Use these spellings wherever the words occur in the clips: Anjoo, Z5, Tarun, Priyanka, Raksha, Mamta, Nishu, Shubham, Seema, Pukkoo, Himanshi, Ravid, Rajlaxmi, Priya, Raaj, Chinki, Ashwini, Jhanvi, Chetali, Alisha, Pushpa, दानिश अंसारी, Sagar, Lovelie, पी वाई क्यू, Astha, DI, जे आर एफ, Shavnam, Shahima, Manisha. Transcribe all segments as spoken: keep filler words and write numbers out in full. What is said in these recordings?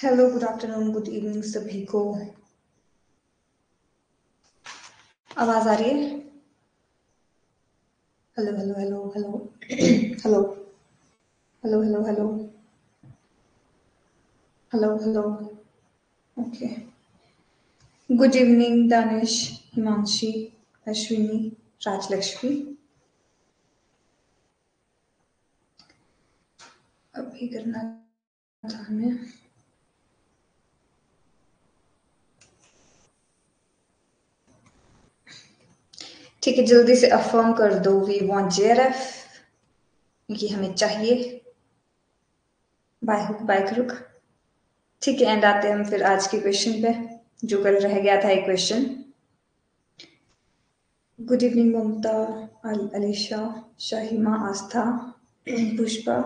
Hello, good afternoon, good evening सभी को। आवाज आ रही है? Hello hello hello hello hello hello hello hello hello hello okay. Good evening Danish, Himanshi, Ashwini, Rajalakshmi. अभी करना था हमें। ठीक है, जल्दी से अफर्म कर दो। We want जे आर एफ, ये हमें चाहिए बाय हुक बाय क्रुक। ठीक है, एंड आते हैं हम फिर आज के क्वेश्चन पे जो कल रह गया था। एक question. Good evening Mamta, Alisha, Shahima, आस्था, पुष्पा,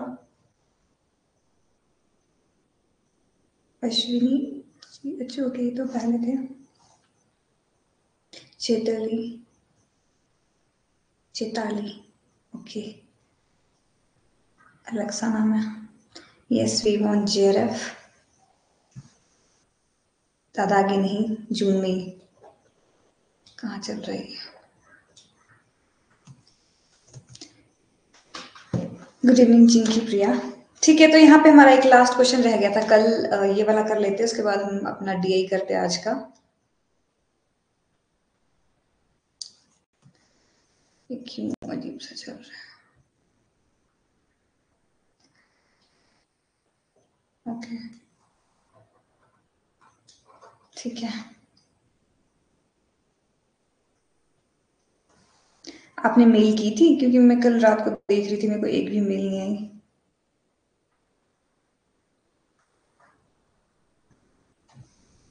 अश्विनी। अच्छे हो गए तो पहले थे। चेतली, चेताली, ओके, रक्षा नाम है। Yes we want जे आर एफ। दादा आगे नहीं, जून में ही। कहाँ चल रही है? Good evening Chinki, Priya. ठीक है, तो यहाँ पे हमारा एक लास्ट क्वेश्चन रह गया था कल, ये वाला कर लेते हैं, उसके बाद हम अपना डी आई करते हैं आज का। क्यों अजीब सा चल रहा है? ओके ठीक है, आपने मेल की थी? क्योंकि मैं कल रात को देख रही थी, मेरे को एक भी मेल नहीं आई।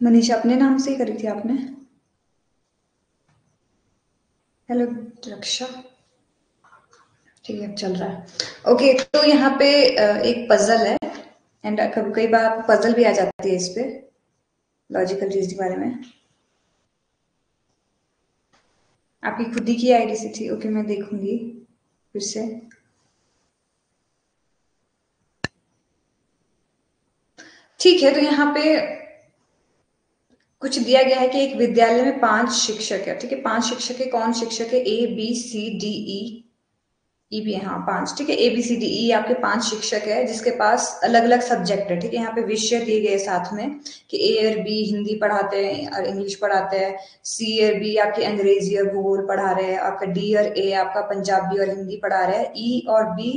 मनीषा अपने नाम से ही करी थी आपने। हेलो रक्षा, ठीक है, चल रहा है। ओके, तो यहाँ पे एक पजल है, एंड कभी कई बार पजल भी आ जाती है इस पे, लॉजिकल चीज के बारे में। आपकी खुद ही की आईडी से थी? ओके, मैं देखूंगी फिर से। ठीक है, तो यहाँ पे कुछ दिया गया है कि एक विद्यालय में पांच शिक्षक है। ठीक है, पांच शिक्षक है। कौन शिक्षक है? ए बी सी डी ई, ई भी है, हाँ पांच। ठीक है, ए बी सी डी ई आपके पांच शिक्षक है, जिसके पास अलग अलग सब्जेक्ट है। ठीक है, यहाँ पे विषय दिए गए साथ में कि ए और बी हिंदी पढ़ाते हैं और इंग्लिश पढ़ाते हैं, सी और बी आपकी अंग्रेजी और भूगोल पढ़ा रहे हैं, आपका डी और ए आपका पंजाबी और हिंदी पढ़ा रहे हैं, ई e और बी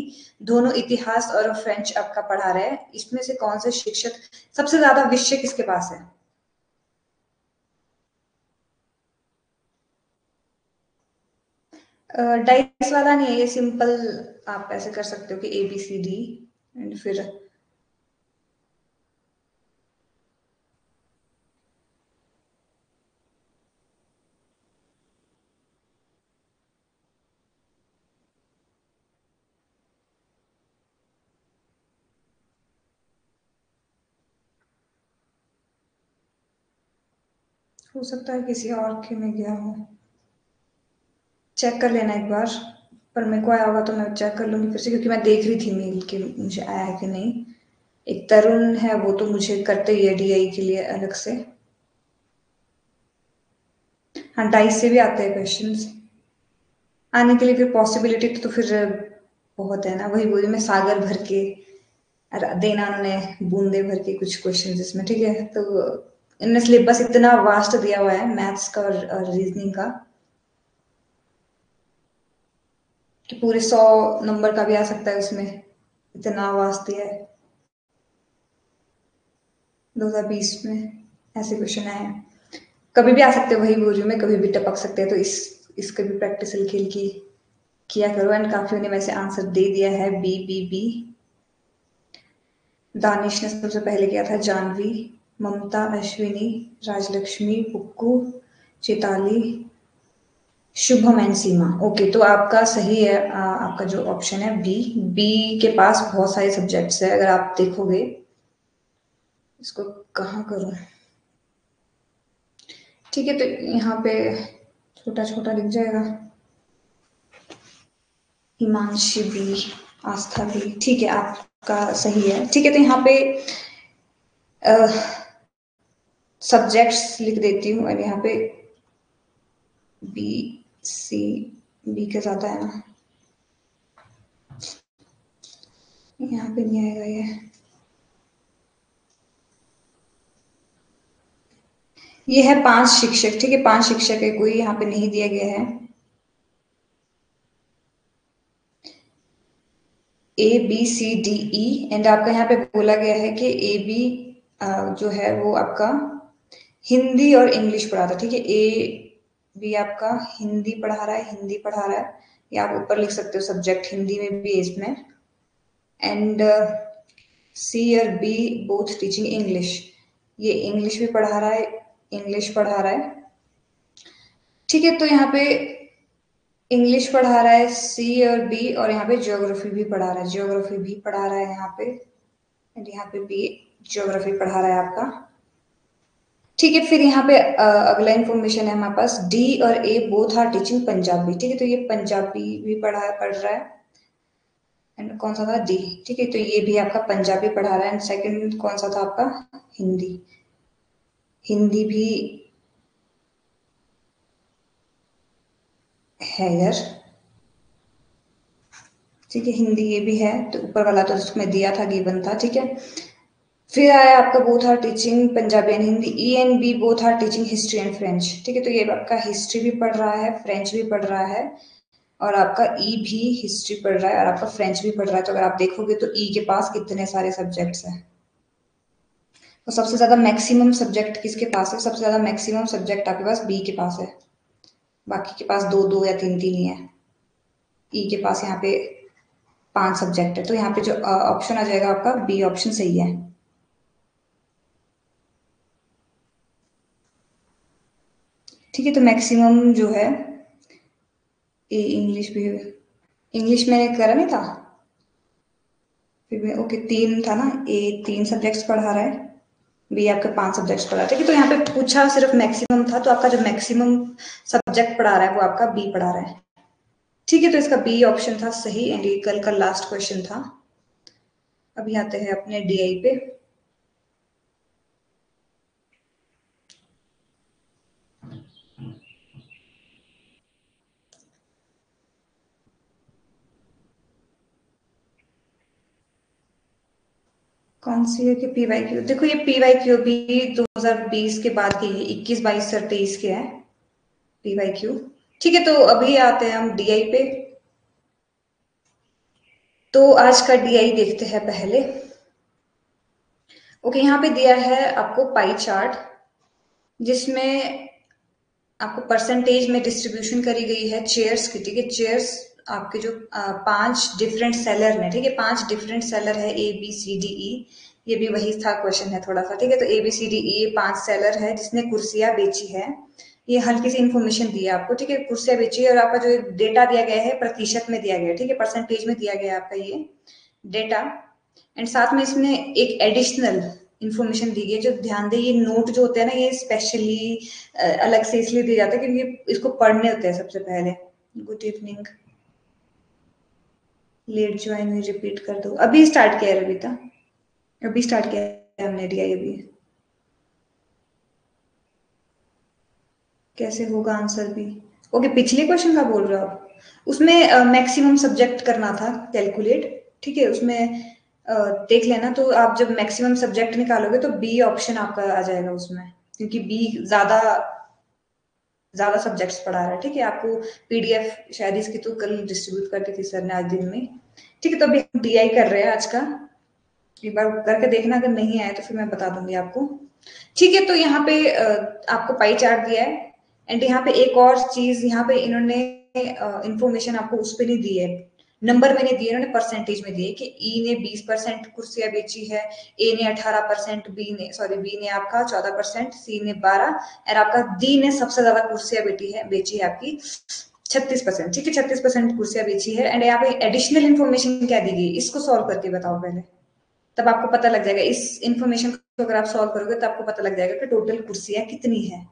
दोनों इतिहास और फ्रेंच आपका पढ़ा रहे हैं। इसमें से कौन से शिक्षक सबसे ज्यादा विषय किसके पास है? डाइस वाला नहीं है ये, सिंपल आप ऐसे कर सकते हो कि A B C D and फिर हो सकता है किसी और के में गया हो, चेक कर लेना एक बार। पर मेरे को आया होगा तो मैं चेक कर लूंगी फिर से, क्योंकि मैं देख रही थी मेल कि मुझे आया है कि नहीं। एक तरुण है, वो तो मुझे करते ही है डी आई के लिए अलग से। हाँ, डाइस से भी आते हैं क्वेश्चंस। आने के लिए फिर पॉसिबिलिटी तो फिर बहुत है ना। वही बोली मैं, सागर भर के देना उन्होंने, बूंदे भर के कुछ क्वेश्चन इसमें। ठीक है, तो इन्होंने सिलेबस इतना वास्ट दिया हुआ है मैथ्स का और रीजनिंग का कि पूरे सौ नंबर का भी आ सकता है उसमें, इतना वास्ते है। दो हज़ार बीस में ऐसे क्वेश्चन आए हैं, कभी भी आ सकते हैं, वही बोरियो में कभी भी टपक सकते हैं। तो इस इसके भी प्रैक्टिस खेल की किया करो। एंड काफी ने वैसे आंसर दे दिया है, बी बी बी। दानिश ने सबसे पहले किया था, जानवी, ममता, अश्विनी, राजलक्ष्मी, पुक्कू, चेताली, शुभम एंड सीमा। ओके, तो आपका सही है, आ, आपका जो ऑप्शन है बी। बी के पास बहुत सारे सब्जेक्ट्स है, अगर आप देखोगे। इसको कहाँ करूं? ठीक है, तो यहाँ पे छोटा छोटा लिख जाएगा। हिमांशी भी, आस्था भी, ठीक है, आपका सही है। ठीक है, तो यहाँ पे सब्जेक्ट्स लिख देती हूँ और यहाँ पे बी सी बी के साथ है ना, यहाँ पे नहीं आएगा ये। ये है पांच शिक्षक, ठीक है, पांच शिक्षक है, कोई यहाँ पे नहीं दिया गया है। A B C D E and आपका यहाँ पे बोला गया है कि ए बी जो है वो आपका हिंदी और इंग्लिश पढ़ाता, ठीक है। ए भी आपका हिंदी पढ़ा रहा है, हिंदी पढ़ा रहा है, या आप ऊपर लिख सकते हो सब्जेक्ट हिंदी में भी इसमें। एंड सी और बी बोथ टीचिंग इंग्लिश, ये इंग्लिश भी पढ़ा रहा है, इंग्लिश पढ़ा रहा है, ठीक है। तो यहाँ पे इंग्लिश पढ़ा रहा है सी और बी, और यहाँ पे ज्योग्राफी भी पढ़ा रहा है, ज्योग्राफी भी पढ़ा रहा है यहाँ पे, एंड यहाँ पे बी ज्योग्राफी पढ़ा रहा है आपका, ठीक है। फिर यहाँ पे अगला इन्फॉर्मेशन है हमारे पास, डी और A both are teaching Punjabi, ठीक है, तो ये पंजाबी भी पढ़ा पढ़ रहा है। एंड कौन सा था? डी, ठीक है, तो ये भी आपका पंजाबी पढ़ा रहा है। एंड सेकंड कौन सा था आपका? हिंदी, हिंदी भी है यार, ठीक है, हिंदी ये भी है। तो ऊपर वाला तो उसमें दिया था, गिवन था, ठीक है। फिर आया आपका both are teaching Punjabi and Hindi. E and B both are teaching history and French, ठीक है, तो ये आपका हिस्ट्री भी पढ़ रहा है, फ्रेंच भी पढ़ रहा है, और आपका ई e भी हिस्ट्री पढ़ रहा है और आपका फ्रेंच भी पढ़ रहा है। तो अगर आप देखोगे तो ई e के पास कितने सारे सब्जेक्ट्स हैं, और सबसे ज्यादा मैक्सिमम सब्जेक्ट किसके पास है? सबसे ज्यादा मैक्सिमम सब्जेक्ट आपके पास बी के पास है, बाकी के पास दो दो या तीन तीन ही है। ई e के पास यहाँ पे पांच सब्जेक्ट है, तो यहाँ पे जो ऑप्शन आ जाएगा आपका बी ऑप्शन सही है। ठीक है, तो मैक्सिमम जो है ए इंग्लिश भी, इंग्लिश मैंने करा नहीं था फिर मैं, ओके तीन था ना, ए तीन सब्जेक्ट्स पढ़ा रहा है, बी आपके पांच सब्जेक्ट्स पढ़ा रहा है। तो यहाँ पे पूछा सिर्फ मैक्सिमम था, तो आपका जो मैक्सिमम सब्जेक्ट पढ़ा रहा है वो आपका बी पढ़ा रहा है, ठीक है, तो इसका बी ऑप्शन था सही। एंड ये कल का लास्ट क्वेश्चन था। अभी आते हैं अपने डी आई पे। कौन सी है कि पी वाई क्यू? देखो ये पी वाई क्यू भी दो हज़ार बीस के बाद की है, इक्कीस बाईस और तेईस के है पी वाई क्यू, ठीक है। तो अभी आते हैं हम डी आई पे। तो आज का डी आई देखते हैं पहले। ओके, यहाँ पे दिया है आपको पाई चार्ट, जिसमें आपको परसेंटेज में डिस्ट्रीब्यूशन करी गई है चेयर्स की, ठीक है। चेयर्स आपके जो पांच डिफरेंट सेलर ने, ठीक है, पांच डिफरेंट सेलर है ए बी सी डी ई, ये भी वही था क्वेश्चन है थोड़ा सा, ठीक है। तो ए बी सी डी ई पांच सेलर है जिसने कुर्सियां बेची है, ये हल्की सी इन्फॉर्मेशन दी है आपको, ठीक है, कुर्सियां बेची है। और आपका जो डेटा दिया गया है प्रतिशत में दिया गया है, ठीक है, परसेंटेज में दिया गया है आपका ये डेटा। एंड साथ में इसमें एक एडिशनल इन्फॉर्मेशन दी गई है, जो ध्यान दे, ये नोट जो होते हैं ना, ये स्पेशली अलग से इसलिए दिए जाते हैं क्योंकि इसको पढ़ने होते हैं सबसे पहले। गुड इवनिंग, लेट ज्वाइन हुई, रिपीट कर दो। अभी स्टार्ट किया है रवीता, अभी स्टार्ट किया है हमने डीआई। अभी कैसे होगा आंसर भी? ओके, पिछले क्वेश्चन का बोल रहे हो आप, उसमें मैक्सिमम सब्जेक्ट करना था कैलकुलेट, ठीक है, उसमें uh, देख लेना। तो आप जब मैक्सिमम सब्जेक्ट निकालोगे तो बी ऑप्शन आपका आ जाएगा उसमें, क्योंकि बी ज्यादा ज्यादा सब्जेक्ट्स पढ़ा रहा है, ठीक है। आपको पीडीएफ शायद इसकी तो कल डिस्ट्रीब्यूट करती थी सर ने आज दिन में, ठीक है। तो अभी हम डीआई कर रहे हैं आज का, एक बार करके देखना, अगर नहीं आया तो फिर मैं बता दूंगी आपको, ठीक है। तो यहाँ पे आपको पाई चार्ट दिया है। एंड यहाँ पे एक और चीज, यहाँ पे इन्होंने इन्फॉर्मेशन आपको उस पर नहीं दी है, नंबर मैंने दिए, उन्होंने परसेंटेज में दिए कि ई ने बीस परसेंट कुर्सियां बेची है, ए ने अठारह परसेंट, बी ने सॉरी बी ने आपका चौदह परसेंट, सी ने बारह और आपका डी ने सबसे ज्यादा कुर्सियां बेची है बेची है आपकी छत्तीस परसेंट। ठीक है, छत्तीस परसेंट कुर्सियां बेची है। एंड यहाँ पे एडिशनल इन्फॉर्मेशन क्या दी गई, इसको सॉल्व करके बताओ पहले, तब आपको पता लग जाएगा। इस इन्फॉर्मेशन को अगर आप सॉल्व करोगे तो आपको पता लग जाएगा कि टोटल कुर्सियां कितनी है।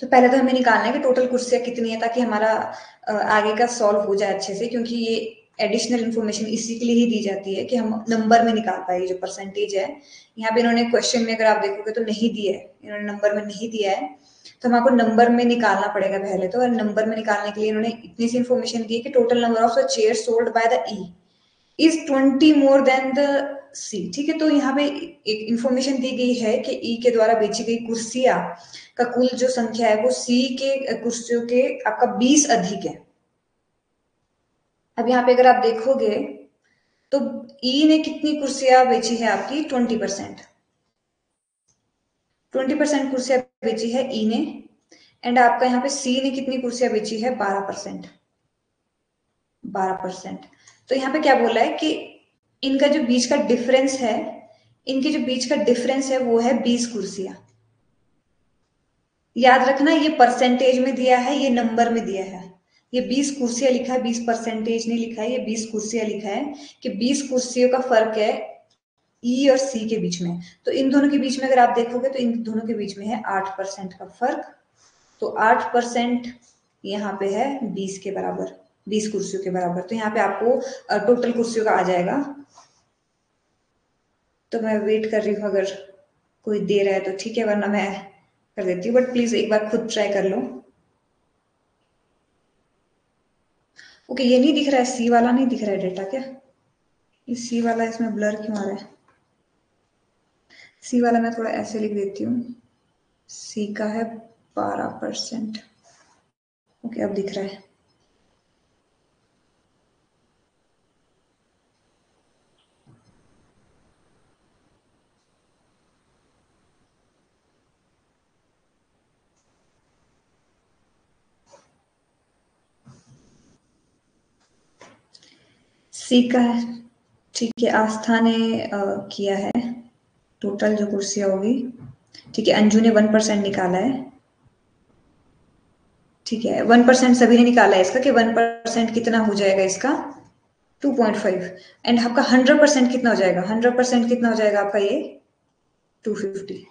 तो पहले तो हमें निकालना है कि टोटल कुर्सियां कितनी है, ताकि हमारा आगे का सॉल्व हो जाए अच्छे से, क्योंकि ये एडिशनल इन्फॉर्मेशन इसी के लिए ही दी जाती है कि हम नंबर में निकाल पाए जो परसेंटेज है। यहाँ पे इन्होंने क्वेश्चन में अगर आप देखोगे तो नहीं दिया है, इन्होंने नंबर में नहीं दिया है, तो हम आपको नंबर में निकालना पड़ेगा पहले तो। और नंबर में निकालने के लिए इन्होंने इतनी सी इन्फॉर्मेशन दी कि total number of the chair sold by the E is twenty more than the C. ठीक है, तो यहाँ पे एक इन्फॉर्मेशन दी गई है कि ई के द्वारा बेची गई कुर्सियां का कुल जो संख्या है वो सी के कुर्सियों के आपका बीस अधिक है। अब यहाँ पे अगर आप देखोगे तो ई ने कितनी कुर्सियां बेची है आपकी ट्वेंटी परसेंट, ट्वेंटी परसेंट कुर्सियां बेची है ई ने। एंड आपका यहाँ पे सी ने कितनी कुर्सियां बेची है, बारह परसेंट बारह परसेंट। तो यहाँ पे क्या बोला है कि इनका जो बीच का डिफरेंस है, इनके जो बीच का डिफरेंस है वो है बीस कुर्सियां। याद रखना ये परसेंटेज में दिया है, ये नंबर में दिया है। ये बीस कुर्सियां लिखा है, बीस परसेंटेज नहीं लिखा है, ये बीस कुर्सियां लिखा है कि बीस कुर्सियों का फर्क है ई और सी के बीच में। तो इन दोनों के बीच में अगर आप देखोगे तो इन दोनों के बीच में है आठ परसेंट का फर्क। तो आठ परसेंट यहाँ पे है बीस के बराबर, बीस कुर्सियों के बराबर। तो यहाँ पे आपको टोटल कुर्सियों का आ जाएगा। तो मैं वेट कर रही हूँ, अगर कोई दे रहा है तो ठीक है, वरना मैं कर देती हूँ, बट प्लीज एक बार खुद ट्राई कर लो। ओके, ये नहीं दिख रहा है, सी वाला नहीं दिख रहा है डेटा क्या? ये सी वाला इसमें ब्लर क्यों आ रहा है? सी वाला मैं थोड़ा ऐसे लिख देती हूँ, सी का है बारह परसेंट। ओके, अब दिख रहा है। सी का है, ठीक है, आस्था ने आ, किया है टोटल जो कुर्सियां होगी। ठीक है, अंजू ने वन परसेंट निकाला है। ठीक है, वन परसेंट सभी ने निकाला है इसका कि वन परसेंट कितना हो जाएगा इसका, टू पॉइंट फाइव। एंड आपका हंड्रेड परसेंट कितना हो जाएगा, हंड्रेड परसेंट कितना हो जाएगा आपका, ये टू फिफ्टी।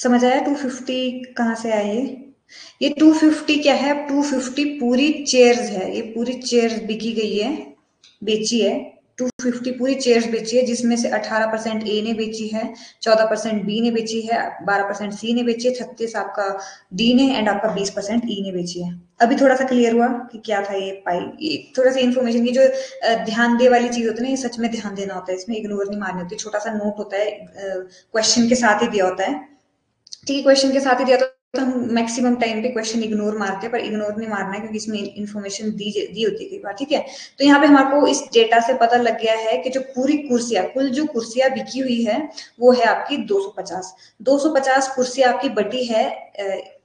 समझ आया टू फिफ्टी कहाँ से आया? ये ये टू फिफ्टी क्या है? टू फिफ्टी पूरी चेयर्स है, ये पूरी चेयर्स बिकी गई है, बेची है। टू फिफ्टी पूरी चेयर्स बेची है, जिसमें से अठारह परसेंट ए ने बेची है, चौदह परसेंट बी ने बेची है, बारह परसेंट सी ने बेची है, छत्तीस आपका डी ने, एंड आपका बीस परसेंट ई ने बेची है। अभी थोड़ा सा क्लियर हुआ कि क्या था ये पाई। ये थोड़ा सा इन्फॉर्मेशन की जो ध्यान दे वाली चीज होती है ना, ये सच में ध्यान देना होता है, इसमें इग्नोर नहीं मारनी होती। छोटा सा नोट होता है, क्वेश्चन के साथ ही दिया होता है। ठीक है, क्वेश्चन के साथ ही दिया तो, तो हम मैक्सिमम टाइम पे क्वेश्चन इग्नोर मारते हैं, पर इग्नोर नहीं मारना है क्योंकि इसमें इन्फॉर्मेशन दी दी होती है कई बार। ठीक है, तो यहाँ पे हमारे को इस डेटा से पता लग गया है कि जो पूरी कुर्सियां, कुल जो कुर्सियां बिकी हुई है वो है आपकी दो सौ पचास। दो सौ पचास कुर्सियां आपकी बटी है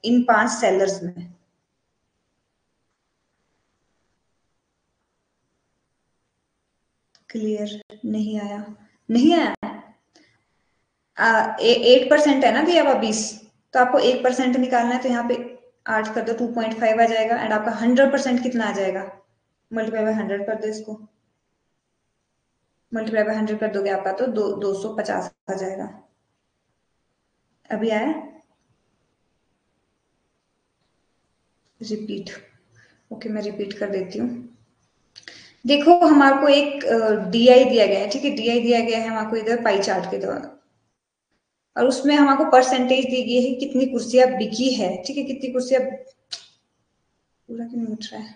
इन पांच सेलर्स में। क्लियर नहीं आया? नहीं आया। एट परसेंट है ना दिया हुआ बीस, तो आपको एक परसेंट निकालना है, तो यहाँ पे आठ कर दो, टू पॉइंट फाइव आ जाएगा। एंड आपका हंड्रेड परसेंट कितना आ जाएगा, मल्टीप्लाई बाय हंड्रेड कर दो, इसको मल्टीप्लाई बाय हंड्रेड कर दोगे आपका तो दो दो सौ पचास आ जाएगा। अभी आया? रिपीट। ओके, मैं रिपीट कर देती हूँ। देखो, हमारे को एक डी आई दिया गया है। ठीक है, डी आई दिया गया है हमारे को इधर पाई चार्ट के द्वारा, और उसमें हमको परसेंटेज दी गई है कितनी कुर्सियां बिकी है। ठीक है, कितनी कुर्सियां, पूरा क्यों मिट रहा है?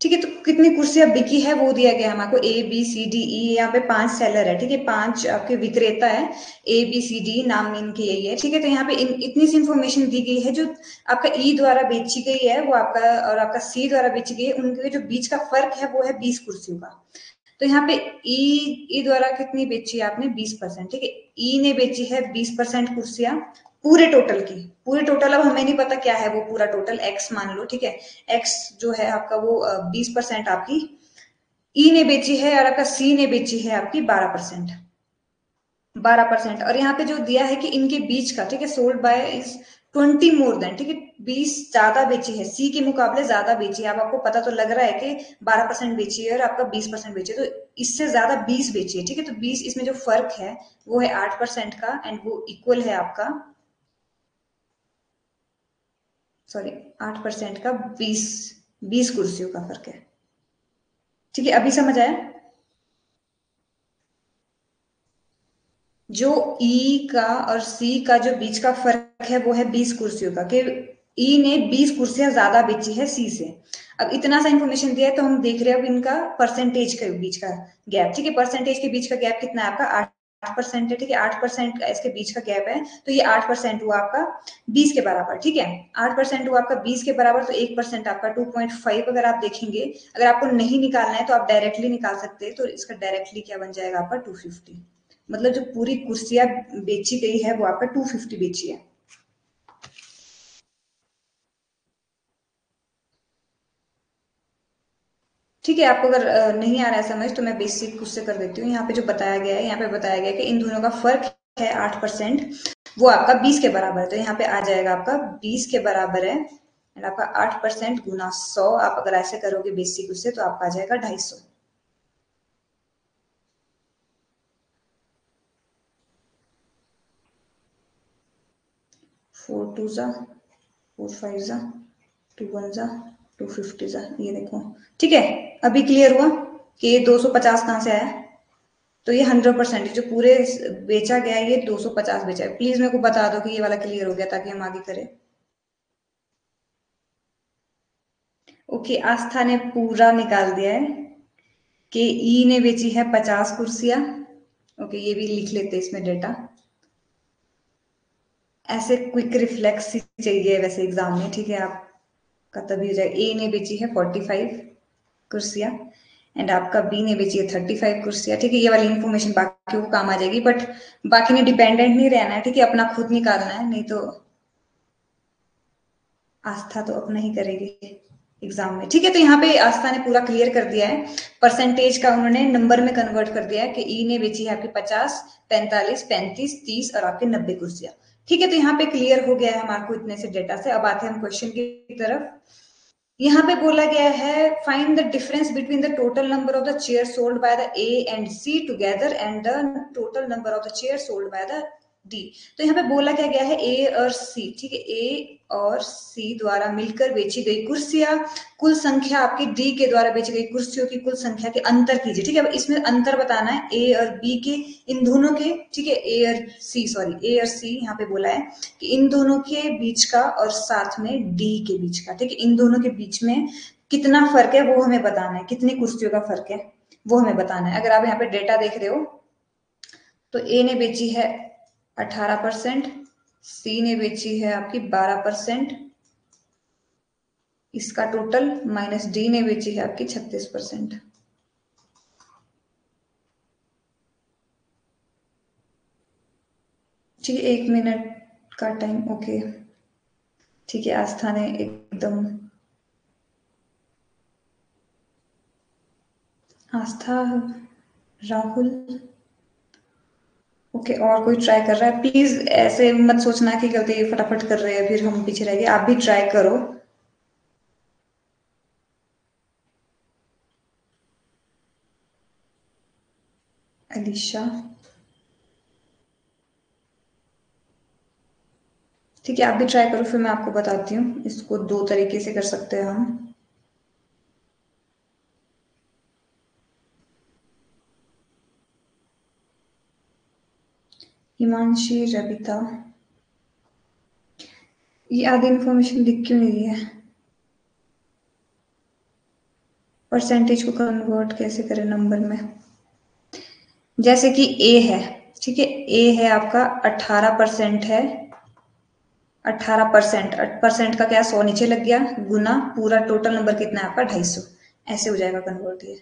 ठीक है, तो कितनी कुर्सियां बिकी है वो दिया गया है हमको, ए बी सी डी ई। यहाँ पे पांच सेलर है, ठीक है, पांच आपके विक्रेता है, ए बी सी डी नाम इनके यही है। ठीक है, तो यहाँ पे इन, इतनी सी इन्फॉर्मेशन दी गई है जो आपका ई द्वारा बेची गई है वो आपका, और आपका सी द्वारा बेची गई है, उनके जो बीच का फर्क है वो है बीस कुर्सियों का। तो यहाँ पे ई ई द्वारा कितनी बेची है आपने बीस परसेंट, ठीक है, ई ने बेची है बीस परसेंट कुर्सियां पूरे टोटल की, पूरे टोटल, अब हमें नहीं पता क्या है वो पूरा टोटल, एक्स मान लो, ठीक है, एक्स जो है आपका वो बीस परसेंट आपकी ई ने बेची है और आपका सी ने बेची है आपकी बारह परसेंट, बारह परसेंट। और यहाँ पे जो दिया है कि इनके बीच का, ठीक है, sold by is twenty more than, ठीक है, बीस ज्यादा बेची है, सी के मुकाबले ज्यादा बेची है, अब आपको पता तो लग रहा है कि बारह परसेंट बेची है और आपका बीस परसेंट बेची है, तो इससे ज्यादा बीस बेची है, ठीक है, तो बीस इसमें जो फर्क है वो है आठ परसेंट का, एंड वो इक्वल है आपका, सॉरी आठ परसेंट का बीस बीस कुर्सियों का फर्क है, ठीक है, अभी समझ आया। जो ई e का और सी का जो बीच का फर्क है वो है बीस कुर्सियों का, कि ई e ने बीस कुर्सियां ज्यादा बेची है सी से। अब इतना सा इंफॉर्मेशन दिया है तो हम देख रहे हैं अब इनका परसेंटेज के बीच का गैप, ठीक है, परसेंटेज के बीच का गैप कितना है आपका आठ परसेंट है, ठीक है, आठ परसेंट का इसके बीच का गैप है, तो ये आठ परसेंट हुआ आपका बीस के बराबर, ठीक है, आठ परसेंट हुआ आपका बीस के बराबर, तो एक परसेंट आपका टू पॉइंट फाइव। अगर आप देखेंगे, अगर आपको नहीं निकालना है तो आप डायरेक्टली निकाल सकते हैं, तो इसका डायरेक्टली क्या बन जाएगा आपका टू फिफ्टी, मतलब जो पूरी कुर्सियां बेची गई है वो आपका टू फिफ्टी बेची है। ठीक है, आपको अगर नहीं आ रहा है समझ तो मैं बेसिक उससे कर देती हूँ। यहाँ पे जो बताया गया है, यहाँ पे बताया गया है कि इन दोनों का फर्क है आठ परसेंट, वो आपका बीस के बराबर है, तो यहाँ पे आ जाएगा आपका बीस के बराबर है एंड आपका आठ परसेंट गुना सौ, आप अगर ऐसे करोगे बेसिक उससे तो आपका आ जाएगा ढाई सौ। फोर टू जा, फोर फाइव जा, टू वन जा, टू फिफ्टी जा, ये देखो, ठीक है, अभी क्लियर हुआ कि ये दो सौ पचास कहाँ से आया। तो ये हंड्रेड परसेंट जो पूरे बेचा गया है ये दो सौ पचास बेचा है। प्लीज मेरे को बता दो कि ये वाला क्लियर हो गया ताकि हम आगे करें। ओके, आस्था ने पूरा निकाल दिया है कि ई ने बेची है पचास कुर्सियां। ओके, ये भी लिख लेते इसमें डेटा, ऐसे क्विक रिफ्लेक्स चाहिए वैसे एग्जाम में, ठीक है, आपका तभी हो जाएगा। ए ने बेची है पैंतालीस कुर्सियां एंड आपका बी ने बेची है पैंतीस कुर्सियां, ठीक है, ये वाली इन्फॉर्मेशन बाकी को काम आ जाएगी, बट बाकी ने डिपेंडेंट नहीं रहना है, ठीक है, अपना खुद निकालना है, नहीं तो आस्था तो अपना ही करेगी एग्जाम में, ठीक है। तो यहाँ पे आस्था ने पूरा क्लियर कर दिया है, परसेंटेज का उन्होंने नंबर में कन्वर्ट कर दिया है कि ई ने बेची है आपकी पचास, पैंतालीस, पैंतीस, तीस और आपके नब्बे कुर्सियां, ठीक है। तो यहाँ पे क्लियर हो गया है हमारे को इतने से डेटा से। अब आते हैं हम क्वेश्चन की तरफ। यहाँ पे बोला गया है find the difference between the total number of the chair sold by the A and C together and the total number of the chair sold by the D. तो यहाँ पे बोला क्या गया है, ए और सी, ठीक है, ए और सी द्वारा मिलकर बेची गई कुर्सियां कुल संख्या आपकी डी के द्वारा बेची गई कुर्सियों की कुल संख्या के अंतर कीजिए, ठीक है। अब इसमें अंतर बताना है ए और बी के, इन दोनों के, ठीक है, ए और सी, सॉरी ए और सी यहाँ पे बोला है कि इन दोनों के बीच का और साथ में डी के बीच का, ठीक है, इन दोनों के बीच में कितना फर्क है वो हमें बताना है, कितनी कुर्सियों का फर्क है वो हमें बताना है। अगर आप यहाँ पे डेटा देख रहे हो तो ए ने बेची है अठारह परसेंट, सी ने बेची है आपकी बारह परसेंट, इसका टोटल माइनस डी ने बेची है आपकी छत्तीस परसेंट। ठीक है, एक मिनट का टाइम। ओके, ठीक है, आस्था ने एकदम, आस्था, राहुल, ओके okay, और कोई ट्राई कर रहा है? प्लीज ऐसे मत सोचना कि गलती फटाफट कर रहे हैं फिर हम पीछे रह गए, आप भी ट्राई करो। अलीशा, ठीक है, आप भी ट्राई करो, फिर मैं आपको बताती हूँ। इसको दो तरीके से कर सकते हैं हम। हिमांशी, रविता, ये आधी इंफॉर्मेशन लिख क्यों नहीं है? परसेंटेज को कन्वर्ट कैसे करें नंबर में? जैसे कि ए है, ठीक है, ए है आपका अठारह परसेंट है, अठारह परसेंट, परसेंट का क्या सौ नीचे लग गया, गुना पूरा टोटल नंबर कितना है आपका ढाई सौ, ऐसे हो जाएगा कन्वर्ट। ये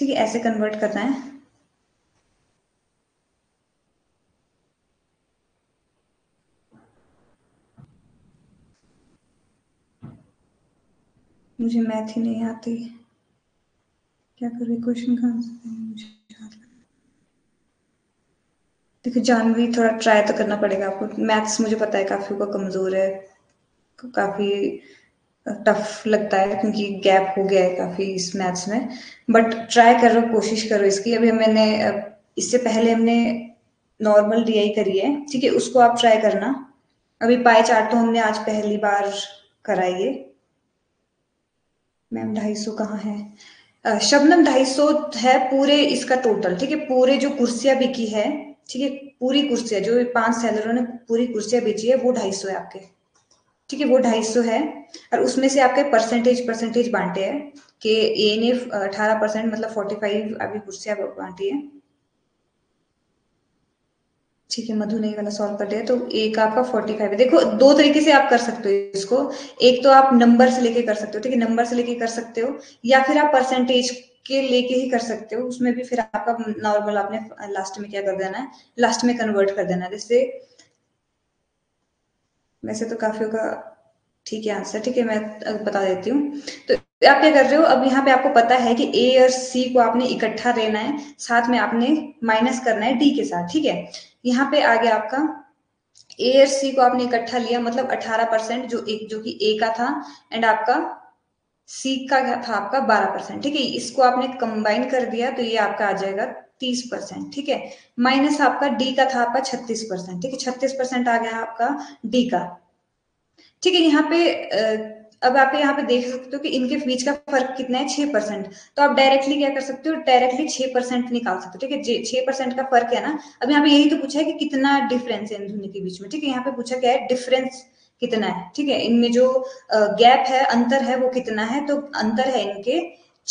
ठीक है, ऐसे कन्वर्ट करना है। मुझे मैथ ही नहीं आती, क्या करूँ, क्वेश्चन का आंसर मुझे देखो। जानवी थोड़ा ट्राई तो करना पड़ेगा आपको, मैथ्स मुझे पता है काफी को कमजोर है, काफी टफ लगता है क्योंकि गैप हो गया है काफी इस मैथ्स में, बट ट्राई करो, कोशिश करो इसकी। अभी मैंने इससे पहले हमने नॉर्मल डी आई करी है, ठीक है, उसको आप ट्राई करना। अभी पाई चार्ट तो हमने आज पहली बार कराई है। मैम ढाई सौ कहाँ है शबनम? ढाई सौ है पूरे इसका टोटल, ठीक है, पूरे जो कुर्सियां बिकी है, ठीक है, पूरी कुर्सियां जो पांच सेलरों ने पूरी कुर्सियां बेची है वो ढाई सौ है आपके, ठीक है, वो ढाई सौ है। और उसमें से आपके परसेंटेज परसेंटेज बांटे हैं कि ए ने अठारह परसेंट मतलब फोर्टी फाइव अभी कुर्सियां बांटी है, ठीक है। मधु ने ये वाला सॉल्व कर दिया तो एक आपका फोर्टी फाइव है। देखो दो तरीके से आप कर सकते हो इसको, एक तो आप नंबर से लेके कर सकते हो, ठीक है, नंबर से लेके कर सकते हो, या फिर आप परसेंटेज के लेके ही कर सकते हो। उसमें भी फिर आपका नॉर्मल आपने लास्ट में क्या कर देना है, लास्ट में कन्वर्ट कर देना है। जैसे वैसे तो काफी होगा, ठीक है आंसर, ठीक है मैं बता देती हूँ। तो आप क्या कर रहे हो, अब यहाँ पे आपको पता है कि ए और सी को आपने इकट्ठा लेना है, साथ में आपने माइनस करना है डी के साथ, ठीक है। यहाँ पे आ गया आपका ए और सी को आपने इकट्ठा लिया, मतलब अठारह परसेंट जो एक जो कि ए का था एंड आपका सी का था आपका बारह परसेंट, ठीक है, इसको आपने कंबाइन कर दिया तो ये आपका आ जाएगा तीस परसेंट, ठीक है। माइनस आपका डी का था आपका छत्तीस परसेंट, ठीक है, छत्तीस परसेंट आ गया आपका डी का, ठीक है। यहाँ पे अब आप यहाँ पे देख सकते हो कि इनके बीच का फर्क कितना है, छह परसेंट। तो आप डायरेक्टली क्या कर सकते हो, डायरेक्टली छह परसेंट निकाल सकते हो, ठीक है, छह परसेंट का फर्क है ना। अब यहाँ पे यही तो पूछा है कि कितना डिफरेंस है इन दोनों के बीच में, ठीक है, यहाँ पे पूछा क्या है, डिफरेंस कितना है, ठीक है, इनमें जो गैप है, अंतर है वो कितना है, तो अंतर है इनके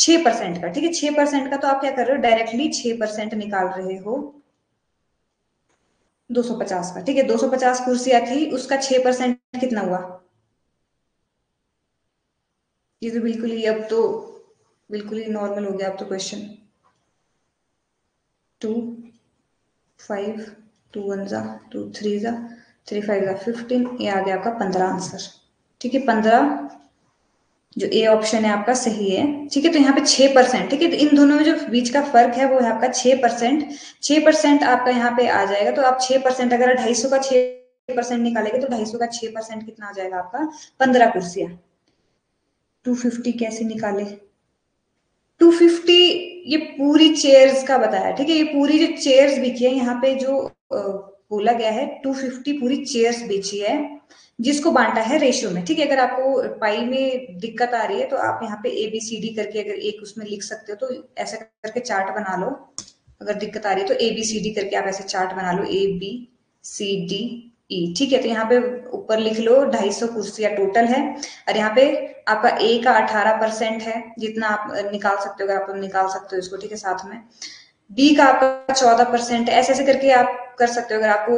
छह परसेंट का, ठीक है, छह परसेंट का। तो आप क्या कर रहे हो, डायरेक्टली छह परसेंट निकाल रहे हो दो सौ पचास का, ठीक है, दो सौ पचास कुर्सियां थी, उसका छह परसेंट कितना हुआ, ये तो बिल्कुल ही अब तो बिल्कुल ही नॉर्मल हो गया अब तो। Question two five two one जा टू थ्री जा थ्री फाइव या फिफ्टीन, ये आ गया आपका पंद्रह आंसर, ठीक है, पंद्रह जो ए ऑप्शन है आपका सही है, ठीक है। तो यहाँ पे छह परसेंट, ठीक है, तो इन दोनों में जो बीच का फर्क है वो है आपका छह परसेंट। छह परसेंट आपका यहाँ पे आ जाएगा, तो आप छह परसेंट अगर ढाई सौ का छह परसेंट निकालेंगे तो ढाई सौ का छह परसेंट कितना आ जाएगा आपका, पंद्रह कुर्सियां। टू फिफ्टी कैसे निकाले, टू फिफ्टी ये पूरी चेयर्स का बताया, ठीक है, ये पूरी जो चेयर्स बिकी है यहाँ पे जो आ, बोला गया है दो सौ पचास पूरी चेयर्स बेची है, जिसको बांटा है रेशियो में, ठीक है। अगर आपको पाई में दिक्कत आ रही है तो आप यहाँ पे ए बी सी डी करके अगर एक उसमें लिख सकते हो तो ऐसा करके चार्ट बना लो। अगर दिक्कत आ रही है तो ए बी सी डी करके आप ऐसे चार्ट बना लो, ए बी सी डी ई, ठीक है। तो यहाँ पे ऊपर लिख लो दो सौ पचास कुर्सियां टोटल है, और यहाँ पे आपका ए का अठारह परसेंट है जितना आप निकाल सकते हो, अगर आप निकाल सकते हो इसको, ठीक है, साथ में बी का आपका चौदह परसेंट। ऐसे ऐसे करके आप कर सकते हो, अगर आपको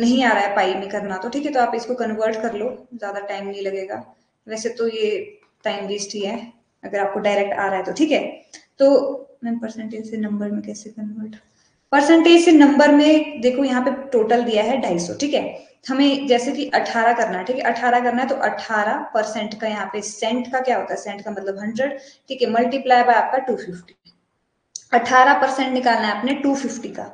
नहीं आ रहा है पाई में करना तो, ठीक है, तो आप इसको कन्वर्ट कर लो, ज्यादा टाइम नहीं लगेगा। वैसे तो ये टाइम वेस्ट ही है अगर आपको डायरेक्ट आ रहा है तो, ठीक है। तो मैं परसेंटेज से नंबर में कैसे कन्वर्ट, परसेंटेज से नंबर में देखो यहाँ पे टोटल दिया है ढाई सौ, ठीक है, हमें जैसे कि अठारह करना है, ठीक है, अठारह करना है तो अठारह परसेंट का यहाँ पे सेंट का क्या होता है, सेंट का मतलब हंड्रेड, ठीक है, मल्टीप्लाई बाय आपका टू फिफ्टी। अठारह परसेंट निकालना है आपने टू फिफ्टी का,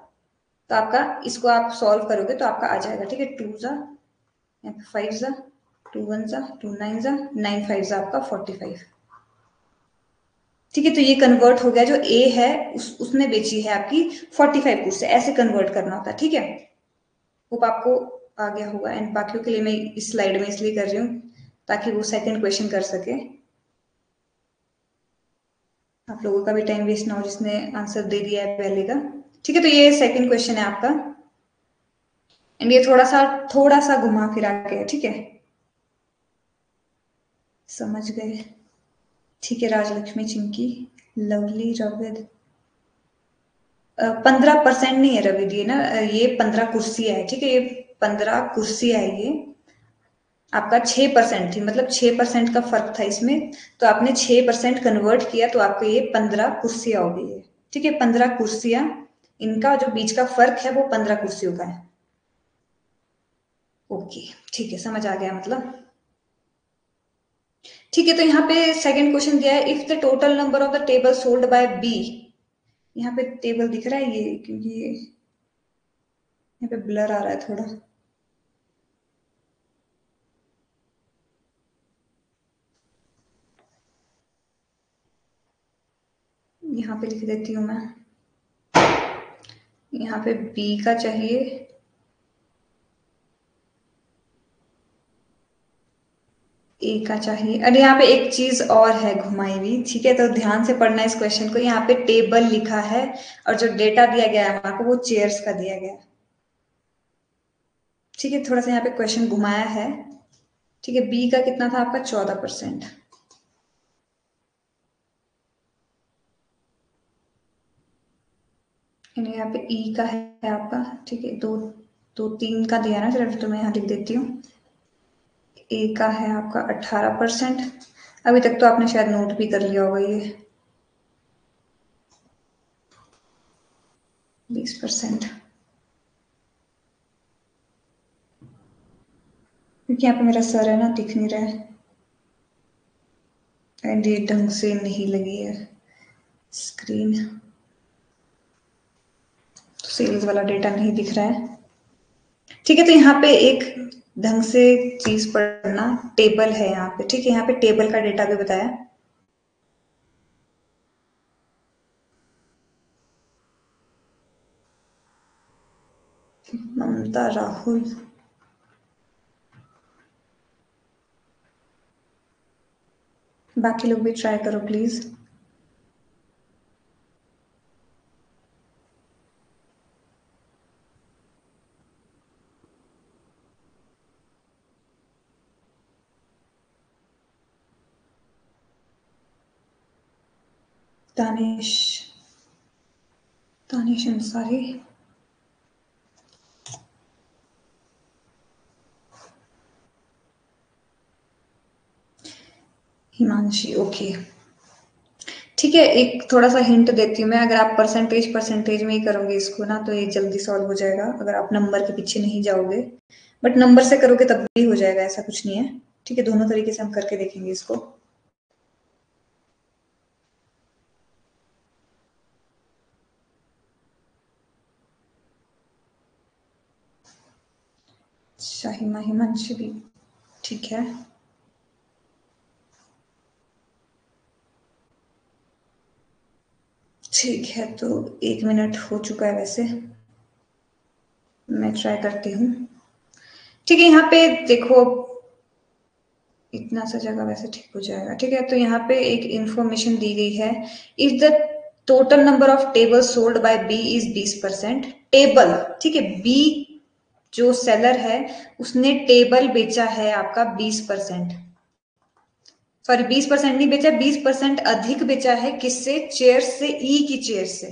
तो आपका इसको आप सॉल्व करोगे तो आपका आ जाएगा, ठीक है, टू जा फाइव जा टू वन जा टू नाइन जा नाइन फाइव जा आपका फोर्टी फाइव, ठीक है। तो ये कन्वर्ट हो गया, जो ए है उस उसने बेची है आपकी फोर्टी फाइव कुर्सी, ऐसे कन्वर्ट करना होता है, ठीक है। वो आपको आ गया होगा, एंड बाकियों के लिए मैं इस स्लाइड में इसलिए कर रही हूँ ताकि वो सेकेंड क्वेश्चन कर सके, आप लोगों का भी टाइम वेस्ट ना हो जिसने आंसर दे दिया है पहले का, ठीक है। तो ये सेकंड क्वेश्चन है आपका, एंड ये थोड़ा सा थोड़ा सा घुमा फिरा के, ठीक है, समझ गए, ठीक है। राजलक्ष्मी, चिंकी, लवली, रविद, पंद्रह परसेंट नहीं है रविद, ये ना ये पंद्रह कुर्सी है, ठीक है, ये पंद्रह कुर्सी है ये, आपका छः परसेंट थी, मतलब छः परसेंट का फर्क था इसमें, तो आपने छः परसेंट कन्वर्ट किया तो आपको ये पंद्रह कुर्सियाँ हो गई है। ठीक है, पंद्रह कुर्सियाँ, इनका जो बीच का फर्क है वो पंद्रह कुर्सियों का है। ओके ठीक है, समझ आ गया मतलब। ठीक है, तो यहाँ पे सेकंड क्वेश्चन दिया है, if the total number of the table sold by B, यहाँ पे टेबल दिख रहा है ये, क्योंकि ये यहाँ पे ब्लर आ रहा है थोड़ा। यहाँ पे लिख देती हूँ मैं, यहाँ पे B का चाहिए, A का चाहिए। अरे यहाँ पे एक चीज और है घुमाई हुई, ठीक है, तो ध्यान से पढ़ना इस क्वेश्चन को। यहाँ पे टेबल लिखा है और जो डेटा दिया गया है हमारे को वो चेयर्स का दिया गया है। ठीक है, थोड़ा सा यहाँ पे क्वेश्चन घुमाया है। ठीक है, B का कितना था आपका चौदह परसेंट। यहाँ पे ई का है आपका, ठीक है, दो दो तीन का दिया ना सिर्फ, तो मैं यहाँ लिख देती हूँ। ए का है आपका अठारह परसेंट, अभी तक तो आपने शायद नोट भी कर लिया होगा ये। बीस परसेंट, क्योंकि यहाँ पे मेरा सर है ना, दिख नहीं रहा है एंड ये ढंग से नहीं लगी है स्क्रीन, सेल्स वाला डेटा नहीं दिख रहा है। ठीक है, तो यहाँ पे एक ढंग से चीज पढ़ना, टेबल है यहाँ पे। ठीक है, यहाँ पे टेबल का डेटा भी बताया। ममता, राहुल, बाकी लोग भी ट्राई करो प्लीज। दानिश, दानिश अंसारी, हिमांशी, ओके। ठीक है, एक थोड़ा सा हिंट देती हूँ मैं, अगर आप परसेंटेज परसेंटेज में ही करोगे इसको ना तो ये जल्दी सॉल्व हो जाएगा, अगर आप नंबर के पीछे नहीं जाओगे। बट नंबर से करोगे तब भी हो जाएगा, ऐसा कुछ नहीं है। ठीक है, दोनों तरीके से हम करके देखेंगे इसको। शाहिमा, हिमांशी भी ठीक है। ठीक है, तो एक मिनट हो चुका है, वैसे मैं ट्राई करती हूँ। ठीक है, यहाँ पे देखो इतना सा जगह वैसे ठीक हो जाएगा। ठीक है, तो यहाँ पे एक इंफॉर्मेशन दी गई है, if the total number of table sold by B is बीस परसेंट, टेबल। ठीक है, बी जो सेलर है उसने टेबल बेचा है आपका बीस परसेंट, सॉरी बीस परसेंट नहीं बेचा, बीस परसेंट अधिक बेचा है, किससे? चेयर से, ई की चेयर से।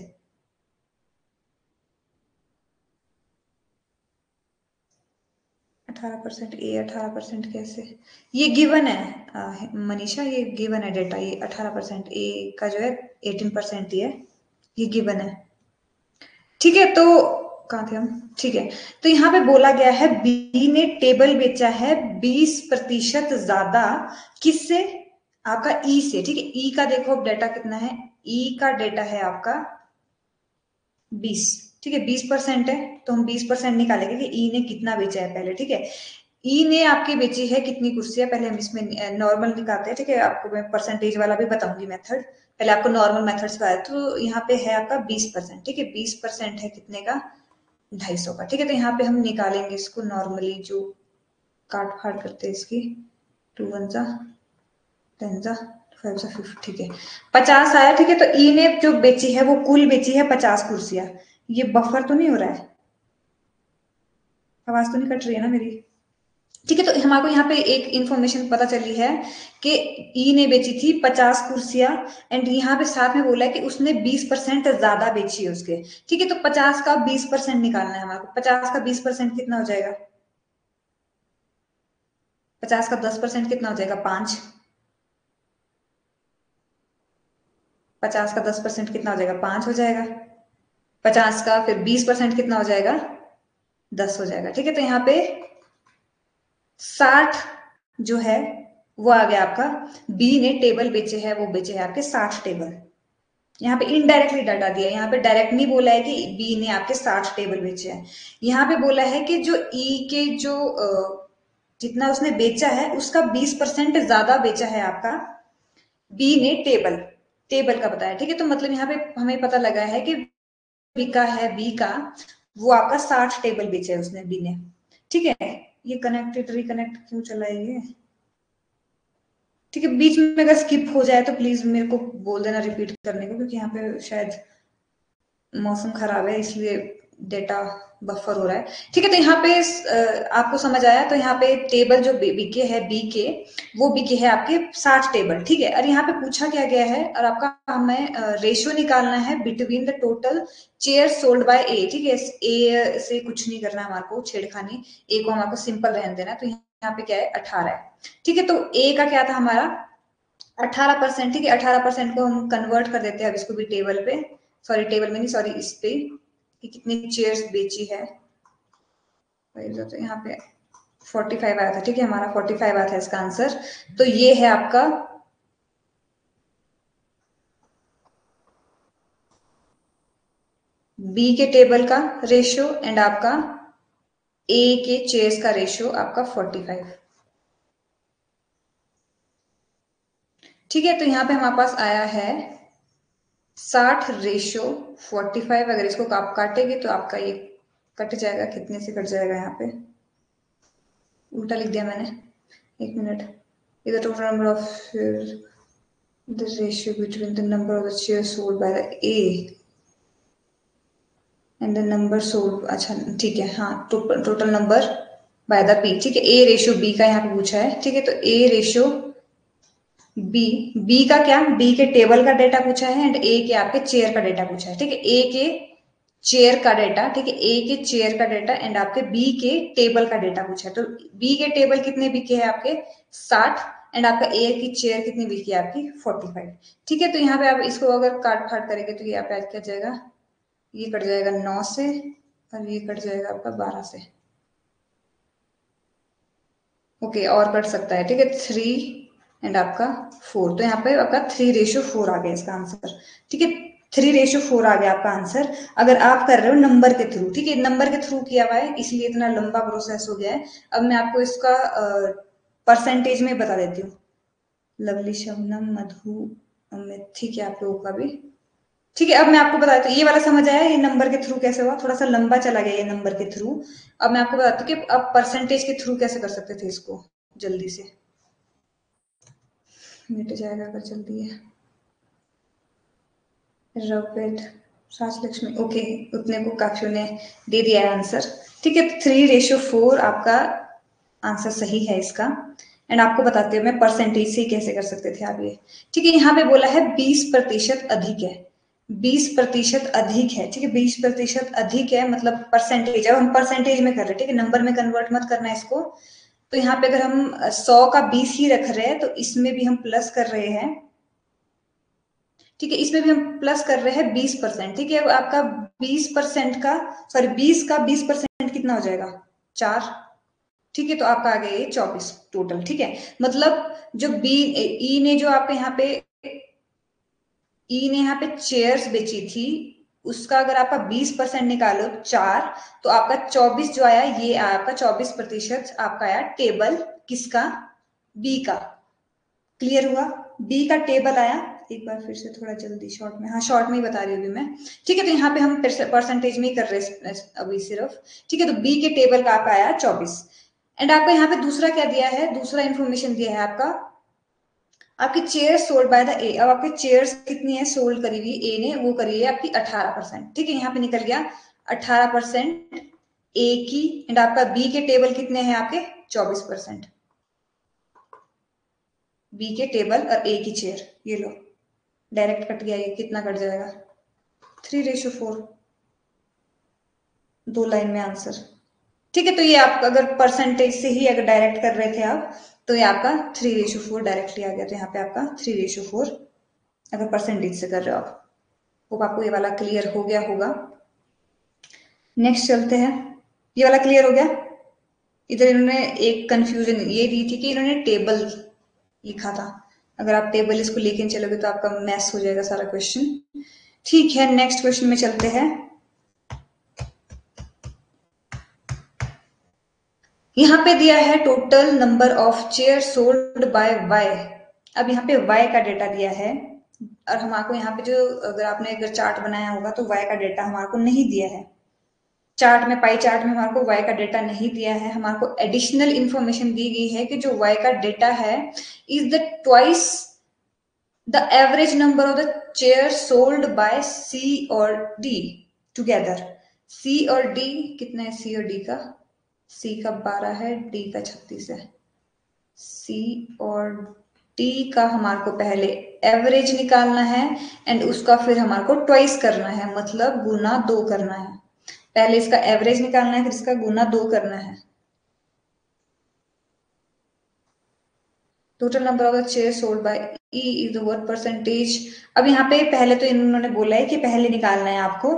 अठारह परसेंट ए, अठारह परसेंट कैसे? ये गिवन है मनीषा, ये गिवन है डेटा, ये अठारह परसेंट ए का जो है अठारह परसेंट ये ये गिवन है। ठीक है, तो कहाँ थे हम? ठीक है, तो यहाँ पे बोला गया है बी ने टेबल बेचा है बीस प्रतिशत ज्यादा, किससे? आपका ई से। ठीक है, ई का देखो अब डेटा कितना है, ई का डेटा है आपका बीस। ठीक है, बीस परसेंट है तो हम बीस परसेंट निकालेंगे कि ई ने कितना बेचा है पहले। ठीक है, ई ने आपकी बेची है कितनी कुर्सियां, पहले हम इसमें नॉर्मल निकालते हैं। ठीक है, आपको मैं परसेंटेज वाला भी बताऊंगी मेथड, पहले आपको नॉर्मल मेथड्स बताया। तो यहाँ पे है आपका बीस परसेंट। ठीक है, बीस परसेंट है कितने का? ढाई सौ का। ठीक है, तो यहाँ पे हम निकालेंगे इसको नॉर्मली, जो काट फाड़ करते हैं इसकी, टू वन जा टेन जा फाइव जा फिफ्टी। ठीक है, पचास आया। ठीक है, तो ई ने जो बेची है वो कुल बेची है पचास कुर्सियां। ये बफर तो नहीं हो रहा है, आवाज तो नहीं कट रही है ना मेरी? ठीक है, तो हमारे को यहाँ पे एक इंफॉर्मेशन पता चली है कि ई ने बेची थी पचास कुर्सियां एंड यहाँ पे साथ में बोला है कि उसने बीस परसेंट ज्यादा बेची है उसके। ठीक है, तो पचास का बीस परसेंट निकालना है हमारे को। पचास का बीस परसेंट कितना हो जाएगा? पचास का दस परसेंट कितना हो जाएगा? पांच। पचास का दस परसेंट कितना हो जाएगा? पांच हो जाएगा। पचास का फिर बीस परसेंट कितना हो जाएगा? दस हो जाएगा। ठीक है, तो यहाँ पे साठ जो है वो आ गया आपका। बी ने टेबल बेचे है, वो बेचे है आपके साठ टेबल। यहाँ पे इनडायरेक्टली डाटा दिया, यहाँ पे डायरेक्ट नहीं बोला है कि बी ने आपके साठ टेबल बेचे हैं। यहाँ पे बोला है कि जो ई के जो जितना उसने बेचा है उसका बीस परसेंट ज्यादा बेचा है आपका बी ने टेबल, टेबल का बताया। ठीक है, तो मतलब यहाँ पे हमें पता लगा है कि बिका है बी का, वो आपका साठ टेबल बेचे है उसने बी ने। ठीक है, ये कनेक्टेड रिकनेक्ट क्यों चलाइए। ठीक है, बीच में अगर स्किप हो जाए तो प्लीज मेरे को बोल देना रिपीट करने को, क्योंकि यहाँ पे शायद मौसम खराब है इसलिए डेटा बफर हो रहा है। ठीक है, तो यहाँ पे आपको समझ आया। तो यहाँ पे टेबल जो बिके है बी के, वो बिके है आपके साठ टेबल। ठीक है, और यहाँ पे पूछा क्या गया है और आपका हमें रेशियो निकालना है between the total chair sold by A. ठीक है, ए से कुछ नहीं करना है हमारे को, छेड़खानी, ए को हमारे को सिंपल रहने देना। तो यहाँ पे क्या है अठारह है। ठीक है, तो ए का क्या था हमारा? अठारह परसेंट। ठीक है, अठारह परसेंट को हम कन्वर्ट कर देते हैं अब इसको भी टेबल पे, सॉरी टेबल में नहीं, सॉरी इस पे कि कितनी चेयर्स बेची है। तो यहाँ पे पैंतालीस आया था। ठीक है, हमारा पैंतालीस आया था इसका आंसर। तो ये है आपका बी के टेबल का रेशियो एंड आपका ए के चेयर्स का रेशियो आपका पैंतालीस। ठीक है, तो यहाँ पे हमारे पास आया है साठ रेशियो पैंतालीस। अगर इसको आप काटेंगे तो आपका ये कट जाएगा, कितने से कट जाएगा? यहाँ पे उल्टा लिख दिया मैंने, एक मिनट। इधर total number of the ratio between the number of the share sold by the A and the number sold, अच्छा ठीक है, हाँ total number by the B. ठीक है, ए रेशियो बी का यहाँ पे पूछा है। ठीक है, तो ए रेशियो बी, बी का क्या? बी के टेबल का डेटा पूछा है एंड ए के आपके चेयर का डेटा पूछा है। ठीक है, ए के चेयर का डेटा, ठीक है, ए के चेयर का डेटा एंड आपके बी के टेबल का डेटा पूछा है। तो बी के टेबल कितने बिके हैं आपके? साठ। एंड आपका ए की चेयर कितनी बिकी है आपकी? पैंतालीस। ठीक है, तो यहाँ पे आप इसको अगर काट फाट करेंगे तो ये आप ऐड कर जाएगा, ये कट जाएगा नौ से और ये कट जाएगा आपका बारह से। ओके, और कट सकता है। ठीक है, थ्री एंड आपका फोर। तो यहाँ पे आपका थ्री रेशियो फोर आ गया इसका आंसर। ठीक है, थ्री रेशियो फोर आ गया आपका आंसर, अगर आप कर रहे हो नंबर के थ्रू। ठीक है, नंबर के थ्रू किया हुआ है इसलिए इतना लंबा प्रोसेस हो गया है। अब मैं आपको इसका परसेंटेज में बता देती हूँ। लवली, शबनम, मधु, अमित, ठीक है, आप लोगों का भी। ठीक है, अब मैं आपको बताती हूँ, ये वाला समझ आया ये नंबर के थ्रू कैसे हुआ, थोड़ा सा लंबा चला गया ये नंबर के थ्रू। अब मैं आपको बताती हूँ कि अब परसेंटेज के थ्रू कैसे कर सकते थे इसको। जल्दी से मिट जाएगा अगर जल्दी है। रविड, राजलक्ष्मी, ओके, उतने को काफियों ने दे दिया है आंसर। ठीक है, थ्री रेशियो फोर आपका आंसर सही है इसका। एंड आपको बताते हैं मैं परसेंटेज से कैसे कर सकते थे आप ये। ठीक है, यहाँ पे बोला है बीस प्रतिशत अधिक है, बीस प्रतिशत अधिक है। ठीक है, बीस प्रतिशत अधिक है मतलब परसेंटेज, अब हम परसेंटेज में कर रहे हैं। ठीक है, नंबर में कन्वर्ट मत करना इसको। तो यहाँ पे अगर हम सौ का बीस ही रख रहे हैं तो इसमें भी हम प्लस कर रहे हैं। ठीक है, इसमें भी हम प्लस कर रहे हैं बीस परसेंट। ठीक है, अब आपका बीस परसेंट का, सॉरी बीस का बीस परसेंट कितना हो जाएगा? चार। ठीक है, तो आपका आ गया ये चौबीस टोटल। ठीक है, मतलब जो बी ई ने जो आपके यहाँ पे ई ने यहाँ पे चेयर्स बेची थी उसका अगर आपका बीस परसेंट निकालो चार, तो आपका चौबीस जो आया ये आया आपका चौबीस प्रतिशत आपका आया टेबल किसका? बी का। क्लियर हुआ? बी का टेबल आया। एक बार फिर से थोड़ा जल्दी शॉर्ट में, हाँ शॉर्ट में ही बता रही हूँ मैं। ठीक है, तो यहाँ पे हम परसेंटेज में ही कर रहे हैं अभी सिर्फ। ठीक है, तो बी के टेबल का आपका आया चौबीस। एंड आपका यहाँ पे दूसरा क्या दिया है? दूसरा इंफॉर्मेशन दिया है आपका, आपकी chair sold by the A. अब आपके चेयर्स कितनी है सोल्ड करी हुई ए ने, वो करी है आपकी अठारह परसेंट। ठीक है, यहाँ पे निकल गया अठारह परसेंट ए की। एंड आपका बी के टेबल कितने हैं आपके? चौबीस परसेंट बी के टेबल और ए की चेयर। ये लो डायरेक्ट कट गया, ये कितना कट जाएगा? थ्री रेशो फोर, दो लाइन में आंसर। ठीक है, तो ये आप अगर परसेंटेज से ही अगर डायरेक्ट कर रहे थे आप तो ये आपका थ्री रेशो फोर डायरेक्टली आ गया। तो यहाँ पे आपका थ्री रेशो फोर अगर परसेंटेज से कर रहे हो आप, वो आपको ये वाला क्लियर हो गया होगा। नेक्स्ट चलते हैं, ये वाला क्लियर हो गया। इधर इन्होंने एक कंफ्यूजन ये दी थी कि इन्होंने टेबल लिखा था, अगर आप टेबल इसको लेके चलोगे तो आपका मैस हो जाएगा सारा क्वेश्चन। ठीक है, नेक्स्ट क्वेश्चन में चलते हैं। यहाँ पे दिया है total number of chair sold by Y. अब यहाँ पे वाई का डेटा दिया है और हमारे को यहाँ पे जो अगर आपने अगर चार्ट बनाया होगा तो वाई का डेटा हमारे को नहीं दिया है। चार्ट में पाई चार्ट में हमारे को वाई का डेटा नहीं दिया है, हमारे को एडिशनल इंफॉर्मेशन दी गई है कि जो वाई का डेटा है is the twice the average number of the chair sold by C और डी टुगेदर। सी और डी कितना है? सी और डी का सी का बारह है, डी का छत्तीस है। सी और डी का हमारे को पहले एवरेज निकालना है एंड उसका फिर हमारे को ट्वाइस करना है, मतलब गुना दो करना है। पहले इसका एवरेज निकालना है, फिर इसका गुना दो करना है। Total number of the chair sold by E is the what percentage. अब यहाँ पे पहले तो इन्होंने बोला है कि पहले निकालना है आपको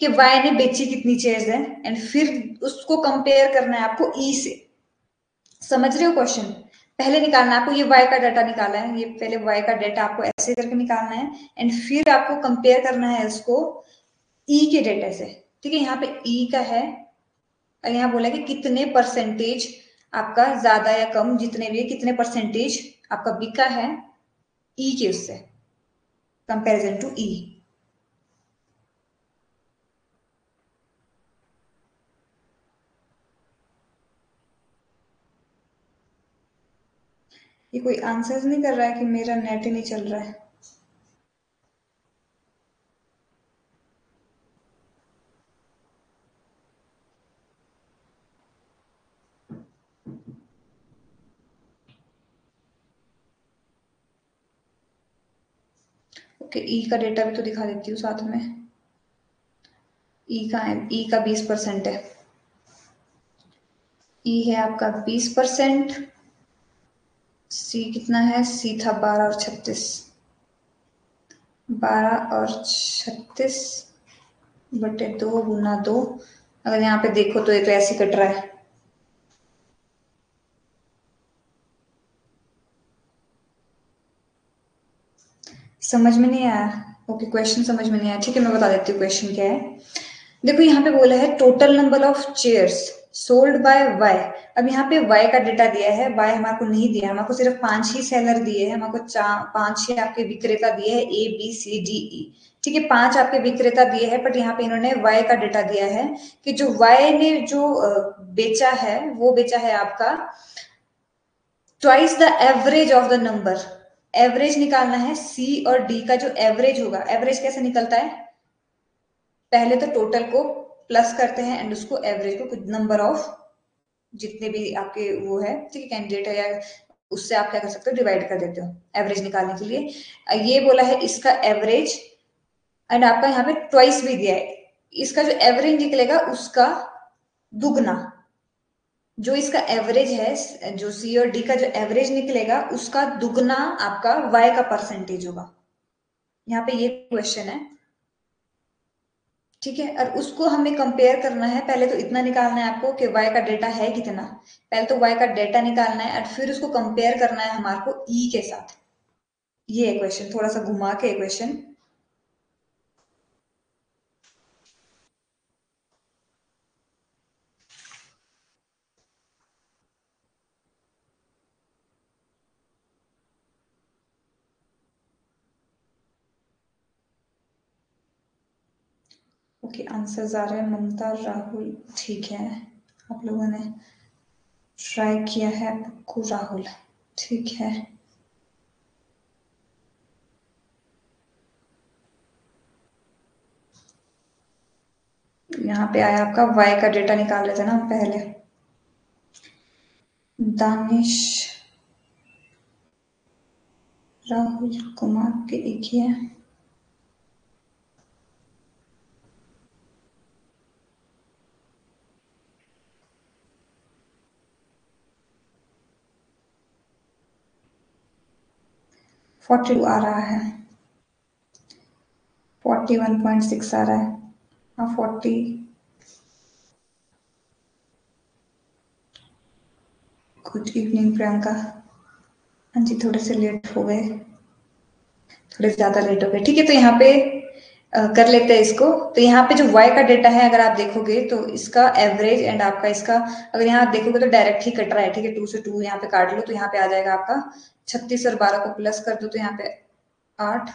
कि वाई ने बेची कितनी चेयर्स है एंड फिर उसको कंपेयर करना है आपको ई से। समझ रहे हो क्वेश्चन? पहले निकालना है आपको, ये वाई का डाटा निकाला है, ये पहले वाई का डाटा आपको ऐसे करके निकालना है एंड फिर आपको कंपेयर करना है इसको ई के डाटा से। ठीक है, यहाँ पे ई का है और यहाँ बोला कि कितने परसेंटेज आपका ज्यादा या कम, जितने भी कितने परसेंटेज आपका बिका है ई के, उससे कंपेरिजन टू ई। ये कोई आंसर्स नहीं कर रहा है कि मेरा नेट ही नहीं चल रहा है। ओके, ई का डेटा भी तो दिखा देती हूँ साथ में। ई का है, ई का बीस परसेंट है। ई है आपका बीस परसेंट। सी कितना है? सी था बारह और छत्तीस, बारह और छत्तीस बटे दो गुना दो। अगर यहाँ पे देखो तो ये तो ऐसे कट रहा है, समझ में नहीं आया। ओके, क्वेश्चन समझ में नहीं आया। ठीक है, मैं बता देती हूँ क्वेश्चन क्या है। देखो यहाँ पे बोला है total number of chairs sold by Y. अब यहाँ पे वाई का डेटा दिया है, वाई हमारे को नहीं दिया है, हमारे को सिर्फ पांच ही सेलर दिए हैं, हमारे को पांच ही आपके विक्रेता दिए हैं, ए बी सी डी ई। ठीक है, पांच आपके विक्रेता दिए हैं, बट यहाँ पे इन्होंने वाई का डेटा दिया है कि जो वाई ने जो बेचा है वो बेचा है आपका twice the average of the number. Average निकालना है, सी और डी का जो एवरेज होगा। एवरेज कैसे निकलता है? पहले तो टोटल को प्लस करते हैं एंड उसको एवरेज को कुछ नंबर ऑफ जितने भी आपके वो है, ठीक है, कैंडिडेट है या उससे आप क्या कर सकते हो, डिवाइड कर देते हो एवरेज निकालने के लिए। ये बोला है इसका एवरेज एंड आपका यहाँ पे ट्वाइस भी दिया है। इसका जो एवरेज निकलेगा उसका दुगना, जो इसका एवरेज है, जो सी और डी का जो एवरेज निकलेगा उसका दुगना आपका वाई का परसेंटेज होगा। यहाँ पे ये क्वेश्चन है। ठीक है, और उसको हमें कंपेयर करना है। पहले तो इतना निकालना है आपको कि वाई का डेटा है कितना, पहले तो वाई का डेटा निकालना है और फिर उसको कंपेयर करना है हमारे को ई के साथ। ये क्वेश्चन थोड़ा सा घुमा के क्वेश्चन। ओके, आंसर्स आ रहे हैं ममता, राहुल। ठीक है, आप लोगों ने ट्राई किया है, पुक्कू, राहुल। ठीक है, यहाँ पे आया आपका वाई का डेटा निकाल रहे थे ना हम पहले। दानिश, राहुल, कुमार के एक ही है। फोर्टी आ रहा है, फोर्टी वन पॉइंट सिक्स आ रहा है। हाँ फोर्टी गुड इवनिंग प्रियंका। हाँ जी थोड़े से लेट हो गए, थोड़े ज्यादा लेट हो गए। ठीक है तो यहाँ पे आ, कर लेते हैं इसको। तो यहाँ पे जो वाई का डेटा है अगर आप देखोगे तो इसका एवरेज एंड आपका इसका अगर यहाँ आप देखोगे तो डायरेक्ट ही कट रहा है। ठीक है टू से टू यहाँ पे काट लो तो यहाँ पे आ जाएगा आपका छत्तीस और बारह को प्लस कर दो तो यहाँ पे आठ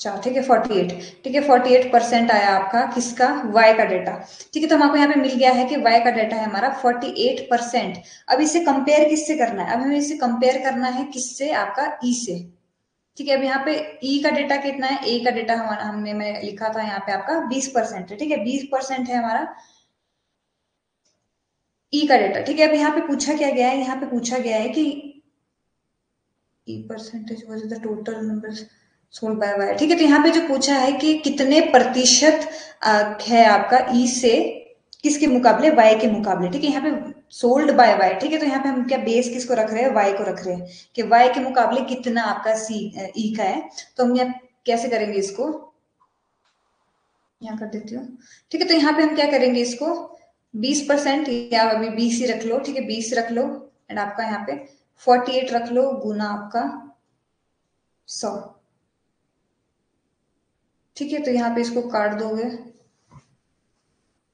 चार ठीक है फोर्टी एट। ठीक है फोर्टी एट परसेंट आया आपका किसका वाई का डाटा। ठीक है तो हमको यहाँ पे मिल गया है कि वाई का डाटा है हमारा फोर्टी एट परसेंट। अब इसे कंपेयर किससे करना है, अब हमें इसे कंपेयर करना है किससे आपका ई से। ठीक है अब यहाँ पे ई का डाटा कितना है, ए का डाटा हमारा हमने मैं लिखा था यहाँ पे आपका बीस परसेंट है। ठीक है बीस परसेंट है हमारा ई का डाटा। ठीक है अब यहाँ पे पूछा क्या गया है, यहाँ पे पूछा गया है कि E percentage was the total numbers sold by Y. ठीक है तो यहाँ पे जो पूछा है कि कितने प्रतिशत है आपका ई से किसके मुकाबले वाई के मुकाबले। ठीक है यहाँ पे सोल्ड बाय वाई। ठीक है तो यहाँ पे हम क्या बेस किसको रख रहे हैं, वाई को रख रहे हैं कि वाई के मुकाबले कितना आपका सी ई का है। तो हम यहाँ कैसे करेंगे इसको, यहाँ कर देती हूँ। ठीक है तो यहाँ पे हम क्या करेंगे इसको बीस परसेंट या अभी बीस ही रख लो। ठीक है बीस रख लो एंड आपका यहाँ पे फोर्टी एट रख लो गुना आपका सौ। ठीक है तो यहाँ पे इसको काट दोगे,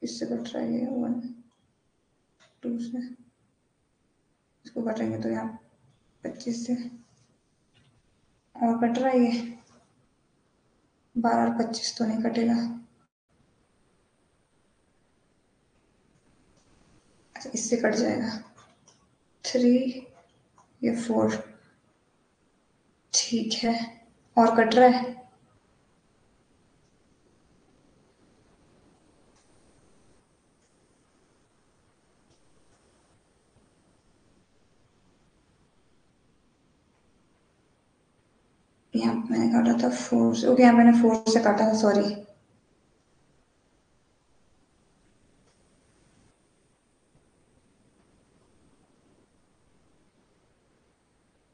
इससे कट रहा है वन टू से, इसको काटेंगे तो यहाँ पच्चीस से और कट रहा है ये बारह और पच्चीस तो नहीं कटेगा। अच्छा इससे कट जाएगा थ्री ये फोर। ठीक है और कट रहा है यहाँ मैंने काटा था फोर से। ओके यहाँ मैंने फोर से काटा था सॉरी।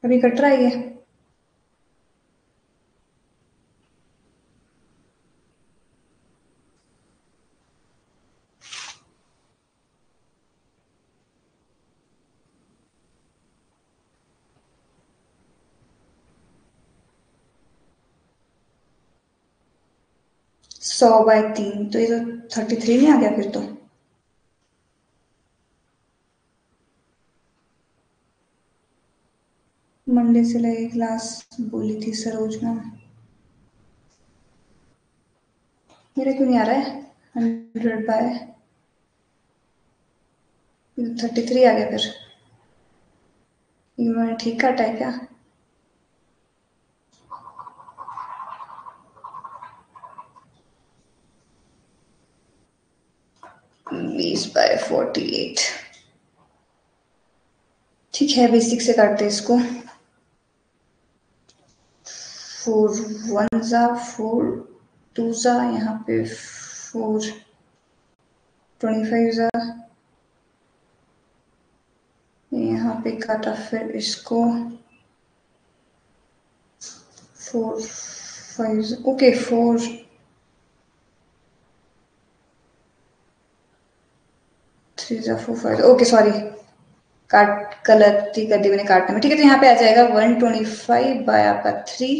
अभी कट रहा है ये सौ बाय तीन तो ये तो थर्टी थ्री में आ गया फिर तो। मंडे से लगे क्लास बोली थी सरोज मैम, मेरा क्यों नहीं आ रहा है हंड्रेड बाय थर्टी थ्री आ गया फिर। ये मैंने ठीक काटा है क्या, बीस बाय फोर्टी एट। ठीक है बेसिक से काटते हैं इसको, फोर वन जा फोर टू जा यहाँ पे फोर ट्वेंटी फाइव जा यहाँ पे काटा फिर इसको four five okay four three जा फोर फाइव ओके सॉरी काट गलती कर दी मैंने काटने में। ठीक है तो यहाँ पे आ जाएगा वन ट्वेंटी फाइव बाय आपका थ्री।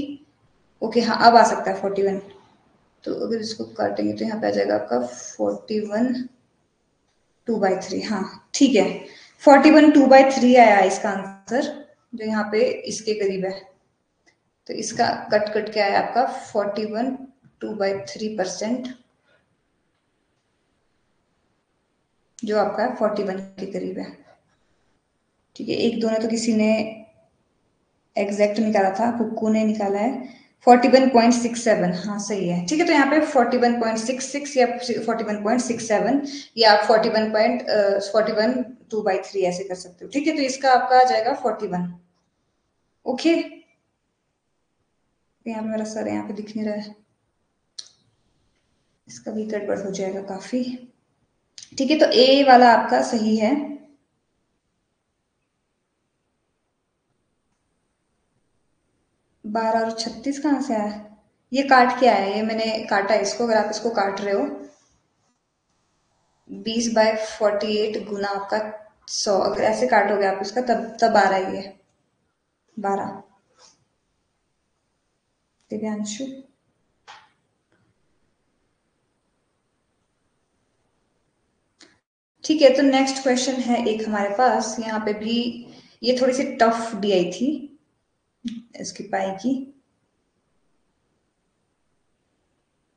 ओके हाँ अब आ सकता है फोर्टी वन तो अगर इसको काटेंगे तो यहाँ पे आ जाएगा आपका forty one two by three. हाँ ठीक है forty one two by three आया इसका आंसर जो यहाँ पे इसके करीब है। तो इसका कट कट के आया आपका forty one two by three percent जो आपका फोर्टी वन के करीब है। ठीक है एक दो ने तो किसी ने एग्जैक्ट निकाला था, पुक्कू ने निकाला है forty one point six seven. हाँ सही है। ठीक है तो यहाँ पे forty one point six six या forty one point six seven या आप forty one point forty one two by three ऐसे कर सकते हो। ठीक है तो इसका आपका आ जाएगा फोर्टी वन। ओके यहाँ पे मेरा सर यहाँ पे दिख नहीं रहा है, इसका भी गड़बड़ हो जाएगा काफी। ठीक है तो ए वाला आपका सही है। बारह और छत्तीस कहाँ से आया? ये काट के आया है, ये मैंने काटा इसको। अगर आप इसको काट रहे हो, बीस बाय फोर्टी एट गुना आपका सौ, अगर ऐसे काटोगे आप इसका तब तब आ रहा है ये बारह। दिव्यांशु ठीक है, तो नेक्स्ट क्वेश्चन है एक हमारे पास, यहाँ पे भी ये थोड़ी सी टफ डीआई थी इसकी पाई की।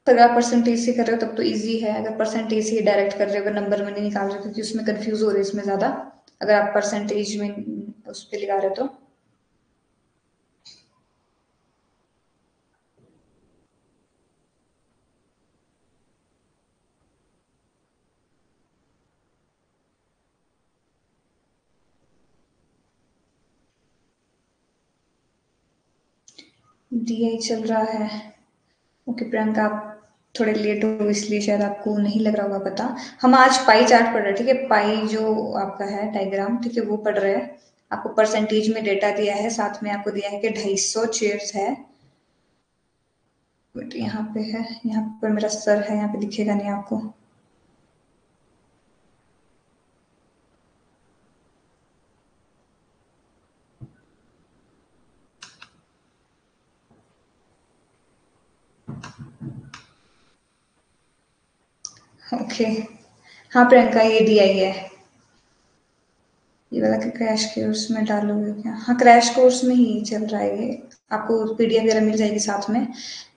अगर आप परसेंटेज से कर रहे हो तब तो इजी है, अगर परसेंटेज से डायरेक्ट कर रहे हो, अगर नंबर में नहीं निकाल रहे हो क्योंकि उसमें कंफ्यूज हो रही है इसमें ज्यादा, अगर आप परसेंटेज में उस पर लगा रहे हो तो। डीआई चल रहा है, ओके प्रियंका आप थोड़े लेट हो इसलिए शायद आपको नहीं लग रहा होगा पता। हम आज पाई चार्ट पढ़ रहे हैं, ठीक है, पाई जो आपका है डायग्राम, ठीक है, वो पढ़ रहे हैं। आपको परसेंटेज में डेटा दिया है, साथ में आपको दिया है कि ढाई सौ चेयर्स है, बट यहाँ पे है, यहाँ पर मेरा सर है, यहाँ पे दिखेगा नहीं आपको। Okay okay. हाँ प्रियंका ये डी आई है, ये वाला कि क्रैश कोर्स में डालोगे क्या? हाँ क्रैश कोर्स में ही चल रहा है ये, आपको पीडीएफ वगैरह मिल जाएगी साथ में,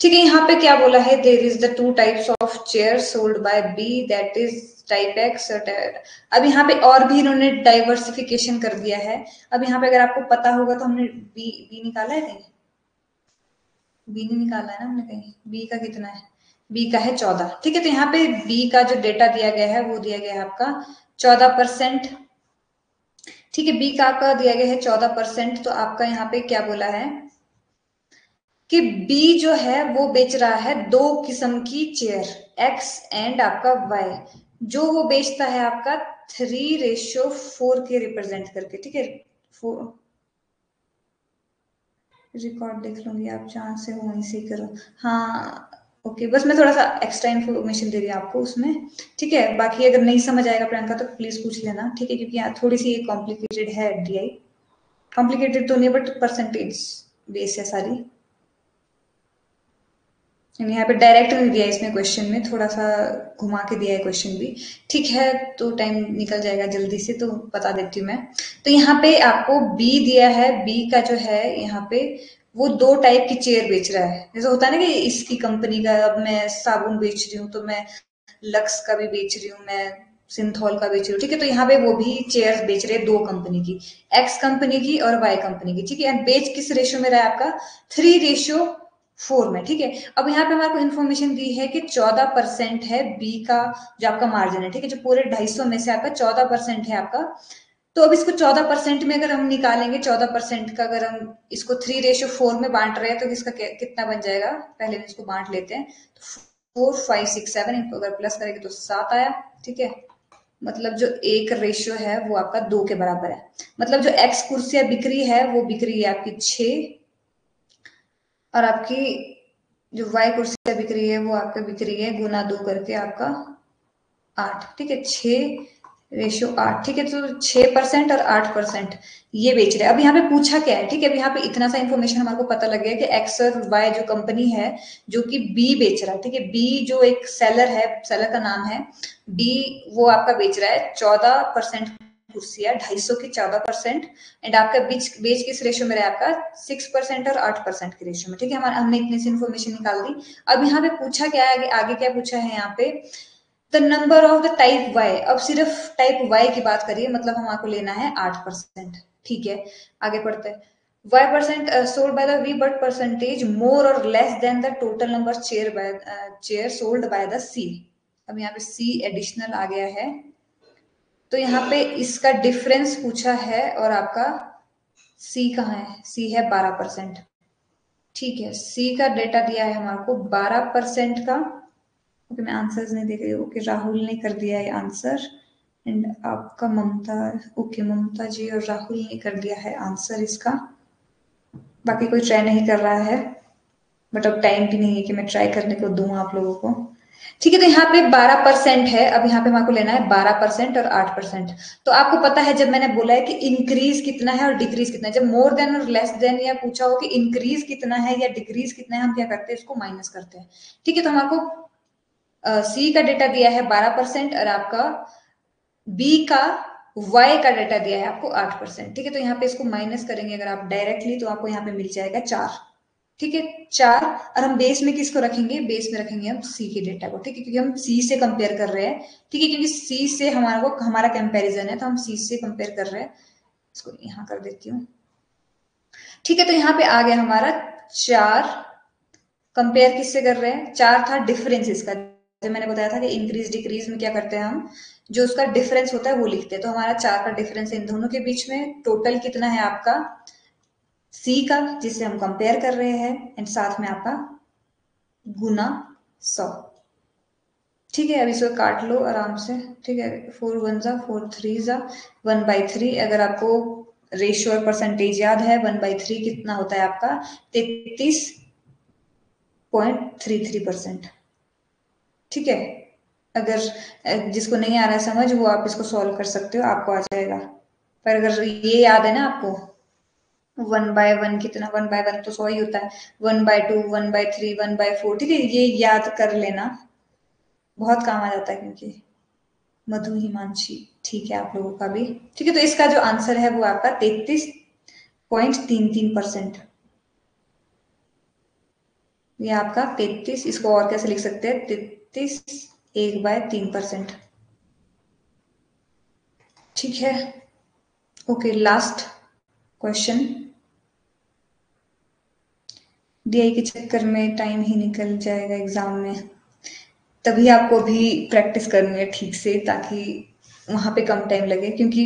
ठीक है। यहाँ पे क्या बोला है, there is the two types of chair sold by B, that is type X. अब यहाँ पे और भी इन्होंने डाइवर्सिफिकेशन कर दिया है। अब यहाँ पे अगर आपको पता होगा तो हमने बी बी निकाला है, कहीं बी नहीं निकाला है ना हमने कहीं। बी का कितना है? बी का है चौदह, ठीक है। तो यहाँ पे बी का जो डेटा दिया गया है वो दिया गया है आपका चौदह परसेंट, ठीक है। बी का आपका दिया गया है चौदह परसेंट। तो आपका यहाँ पे क्या बोला है कि बी जो है वो बेच रहा है दो किस्म की चेयर, एक्स एंड आपका वाई, जो वो बेचता है आपका थ्री रेशियो फोर के रिप्रेजेंट करके, ठीक है। रिकॉर्ड देख लूंगी, आप जहां से हो वहीं से करो। हाँ ओके okay, बस मैं थोड़ा सा एक्स्ट्रा इन्फॉर्मेशन दे रही हूँ आपको उसमें, ठीक है। बाकी अगर नहीं समझ आएगा प्रियंका तो प्लीज पूछ लेना, ठीक है, क्योंकि यहाँ थोड़ी सी कॉम्प्लिकेटेड है डीआई। कॉम्प्लिकेटेड तो नहीं बट परसेंटेज बेस है सारी, यानी यहाँ पे डायरेक्ट नहीं दिया इसमें, क्वेश्चन में थोड़ा सा घुमा के दिया है क्वेश्चन भी, ठीक है। तो टाइम निकल जाएगा जल्दी से, तो बता देती हूँ मैं। तो यहाँ पे आपको बी दिया है, बी का जो है यहाँ पे वो दो टाइप की चेयर बेच रहा है। जैसे होता है ना कि इसकी कंपनी का, अब मैं साबुन बेच रही हूँ तो मैं लक्स का भी बेच रही हूँ, मैं सिंथॉल का बेच रही हूँ, ठीक है। तो यहाँ पे वो भी चेयर्स बेच रहे हैं दो कंपनी की, एक्स कंपनी की और वाई कंपनी की, ठीक है। एंड बेच किस रेशियो में रहा है आपका? थ्री रेशियो फोर में, ठीक है। अब यहाँ पे हमारे को इन्फॉर्मेशन दी है कि चौदह परसेंट है बी का जो आपका मार्जिन है, ठीक है, जो पूरे ढाई सौ में से आपका चौदह परसेंट है आपका। तो अब इसको चौदह परसेंट में अगर हम निकालेंगे, चौदह परसेंट का अगर हम इसको थ्री रेशो फोर में बांट रहे हैं तो इसका कितना बन जाएगा? पहले हम इसको बांट लेते हैं, फोर फाइव सिक्स सेवन, इनको अगर प्लस करेंगे तो सात आया, ठीक है। मतलब जो एक रेशियो है वो आपका दो के बराबर है, मतलब जो एक्स कुर्सियां बिक्री है वो बिक्री है आपकी छह, और आपकी जो वाई कुर्सियां बिक्री है वो आपका बिक्री है गुना दो करके आपका आठ, ठीक है, छह रेशियो आठ, ठीक है। तो छह परसेंट और आठ परसेंट ये बेच रहे हैं। अब यहाँ पे पूछा क्या है, ठीक है, अब यहाँ पे इतना सा इन्फॉर्मेशन हमारे को पता लग गया कि एक्स और वाई जो कंपनी है जो कि बी बेच रहा है, ठीक है, बी जो एक सेलर है, सेलर का नाम है बी, वो आपका बेच रहा है चौदह परसेंट कुर्सियां ढाई सौ की, चौदह परसेंट, एंड आपका बीच बेच किस रेशियो में रहा है आपका? सिक्स परसेंट और आठ परसेंट के रेशियो में, ठीक है। हमारे हमने इतने से इन्फॉर्मेशन निकाल दी। अब यहाँ पे पूछा क्या है, आगे क्या पूछा है यहाँ पे? The number of the type Y. अब सिर्फ टाइप वाई की बात करिए, मतलब हम आपको लेना है आठ परसेंट, ठीक है। आगे पढ़ते हैं, Y percent sold by the V but percentage more और less than the total number chair by chair sold by the C. अब यहाँ पे सी एडिशनल आ गया है, तो यहाँ पे इसका डिफरेंस पूछा है, और आपका सी कहाँ है? सी है बारह परसेंट, ठीक है। सी का डेटा दिया है हमारे को बारह परसेंट का। Okay, मैं आंसर्स नहीं देख रही हूँ, okay, राहुल ने कर दिया है आंसर, एंड आपका ममता, ओके okay, ममता जी और राहुल ने कर दिया है आंसर इसका। बाकी कोई ट्राई नहीं कर रहा है, बट अब टाइम भी नहीं है कि मैं ट्राई करने को दूं आप लोगों को। ठीक है, तो यहाँ पे बारह परसेंट है, अब यहाँ पे हमको लेना है बारह परसेंट और आठ परसेंट। तो आपको पता है जब मैंने बोला है कि इंक्रीज कितना है और डिक्रीज कितना है, जब मोर देन और लेस देन या पूछा हो कि इंक्रीज कितना है या डिक्रीज कितना है, हम क्या करते हैं इसको माइनस करते हैं। ठीक है, तो हमको सी का डेटा दिया है बारह परसेंट और आपका बी का वाई का डेटा दिया है आपको आठ परसेंट। ठीक है, तो यहाँ पे इसको माइनस करेंगे अगर आप डायरेक्टली तो आपको यहाँ पे मिल जाएगा चार। ठीक है, चार। और हम बेस में किसको रखेंगे? बेस में रखेंगे हम सी के डेटा को। ठीक है, क्योंकि हम सी से कंपेयर कर रहे हैं। ठीक है, क्योंकि सी से हमारा को हमारा कंपैरिजन है, तो हम सी से कंपेयर कर रहे हैं। इसको यहाँ कर देती हूँ। ठीक है, तो यहाँ पे आ गया हमारा चार। कंपेयर किससे कर रहे हैं? चार था डिफरेंस इसका, जो मैंने बताया था कि इंक्रीज डिक्रीज में क्या करते हैं हम, जो उसका डिफरेंस होता है वो लिखते हैं। तो हमारा चार का डिफरेंस इन दोनों के बीच में। टोटल कितना है आपका सी का, जिससे हम कंपेयर कर रहे हैं, एंड साथ में आपका गुना सौ। ठीक है, अब इसको काट लो आराम से। ठीक है, फोर वन जा फोर थ्री जा वन बाई थ्री। अगर आपको रेशियो और परसेंटेज याद है, वन बाई थ्री कितना होता है आपका? तैतीस पॉइंट थ्री थ्री परसेंट। ठीक है, अगर जिसको नहीं आ रहा है समझ, वो आप इसको सॉल्व कर सकते हो, आपको आ जाएगा। पर अगर ये याद है ना आपको, वन बाय वन कितना, वन बाय वन तो सौ ही होता है, one by two, one by three, one by four. ठीक है, ये याद कर लेना, बहुत काम आ जाता है। क्योंकि मधु हिमांशी, ठीक है, आप लोगों का भी। ठीक है, तो इसका जो आंसर है वो आपका तैतीस पॉइंट तीन तीन परसेंट। ये आपका तैतीस, इसको और कैसे लिख सकते हैं? तैतीस एक बाय तीन परसेंट। ठीक है, ओके। Last question. डीआई के चक्कर में टाइम ही निकल जाएगा एग्जाम में, तभी आपको भी प्रैक्टिस करनी है ठीक से, ताकि वहां पे कम टाइम लगे। क्योंकि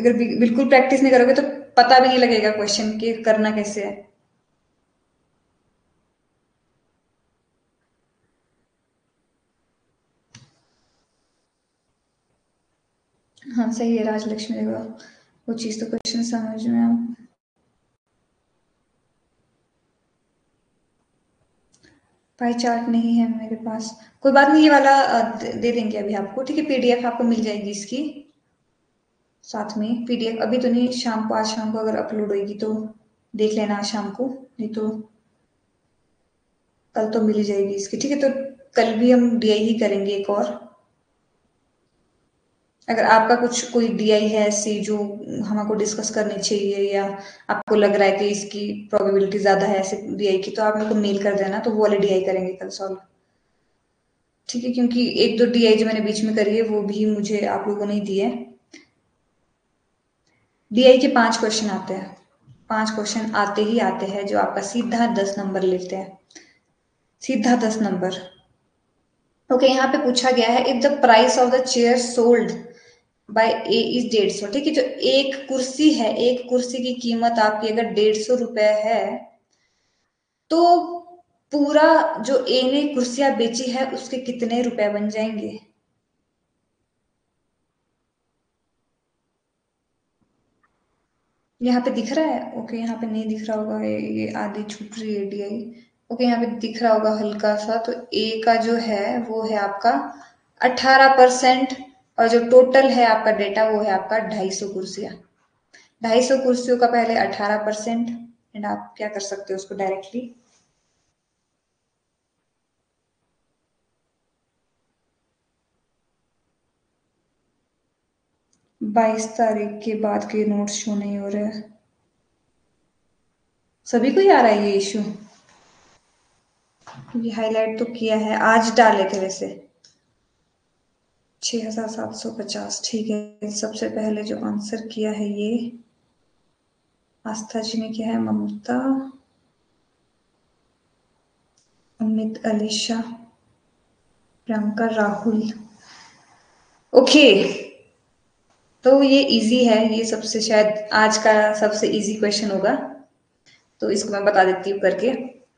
अगर बिल्कुल प्रैक्टिस नहीं करोगे तो पता भी नहीं लगेगा क्वेश्चन के करना कैसे है। हाँ सही है राजलक्ष्मी, देखो वो चीज तो क्वेश्चन समझ में आप। पाई चार्ट नहीं है मेरे पास, कोई बात नहीं, ये वाला दे देंगे अभी आपको। ठीक है, पीडीएफ आपको मिल जाएगी इसकी साथ में। पीडीएफ अभी तो नहीं, शाम को, आज शाम को अगर अपलोड होगी तो देख लेना आज शाम को, नहीं तो कल तो मिल ही जाएगी इसकी। ठीक है, तो कल भी हम डीआई ही करेंगे एक और। अगर आपका कुछ कोई डीआई है ऐसी जो हमको डिस्कस करनी चाहिए, या आपको लग रहा है कि इसकी प्रोबेबिलिटी ज्यादा है ऐसे डीआई की, तो आप मेरे को मेल कर देना, तो वो वाले डीआई करेंगे कल सॉल्व। ठीक है, क्योंकि एक दो डीआई जो मैंने बीच में करी है वो भी मुझे आप लोगों ने दी है। डीआई के पांच क्वेश्चन आते हैं, पांच क्वेश्चन आते ही आते हैं जो आपका सीधा दस नंबर लेते हैं, सीधा दस नंबर। ओके, यहाँ पे पूछा गया है if the price of the chair sold by A is डेढ़ सौ। ठीक है, जो एक कुर्सी है, एक कुर्सी की कीमत आपकी अगर डेढ़ सौ रुपए है, तो पूरा जो ए ने कुर्सियां बेची है उसके कितने रुपए बन जाएंगे? यहाँ पे दिख रहा है? ओके, यहाँ पे नहीं दिख रहा होगा, ये आधी छूट रही है डी आई। ओके, यहाँ पे दिख रहा होगा हल्का सा। तो ए का जो है वो है आपका अठारह परसेंट, और जो टोटल है आपका डेटा वो है आपका ढाई सौ कुर्सियां। ढाई सौ कुर्सियों का पहले अठारह परसेंट, एंड आप क्या कर सकते हो उसको डायरेक्टली बाईस तारीख के बाद के नोट्स शो नहीं हो रहे। सभी को ही आ रहा है ये इशू, ये हाईलाइट तो किया है, आज डाले थे वैसे। छह हजार सात सौ पचास। ठीक है, सबसे पहले जो आंसर किया है ये आस्था जी ने किया है, ममता, अमित, अलीशा, प्रियंका, राहुल। ओके, तो ये इजी है, ये सबसे शायद आज का सबसे इजी क्वेश्चन होगा, तो इसको मैं बता देती हूँ करके।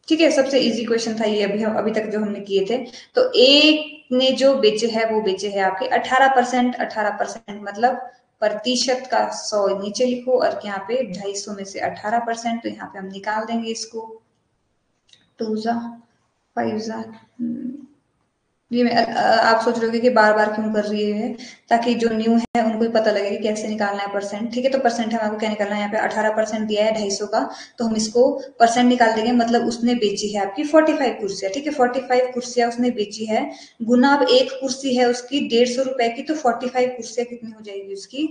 ठीक है, सबसे इजी क्वेश्चन था ये अभी अभी तक जो हमने किए थे। तो ए ने जो बेचे है वो बेचे है आपके अठारह परसेंट। अठारह परसेंट मतलब प्रतिशत का सौ नीचे लिखो और यहाँ पे ढाई सौ में से अठारह परसेंट, तो यहाँ पे हम निकाल देंगे इसको। टू जा फाइव जा, ये मैं आप सोच रहे होगे कि बार बार क्यों कर रही है, ताकि जो न्यू है उनको भी पता लगे कि कैसे निकालना है परसेंट। ठीक है, तो परसेंट हमारे को क्या निकालना है, यहाँ पे अठारह परसेंट दिया है ढाई सौ का, तो हम इसको परसेंट निकाल देंगे। मतलब उसने बेची है आपकी पैंतालीस कुर्सियां। ठीक है, पैंतालीस कुर्सियां उसने बेची है, गुना अब एक कुर्सी है उसकी डेढ़ सौ रुपए की, तो पैंतालीस कुर्सियां कितनी हो जाएगी उसकी,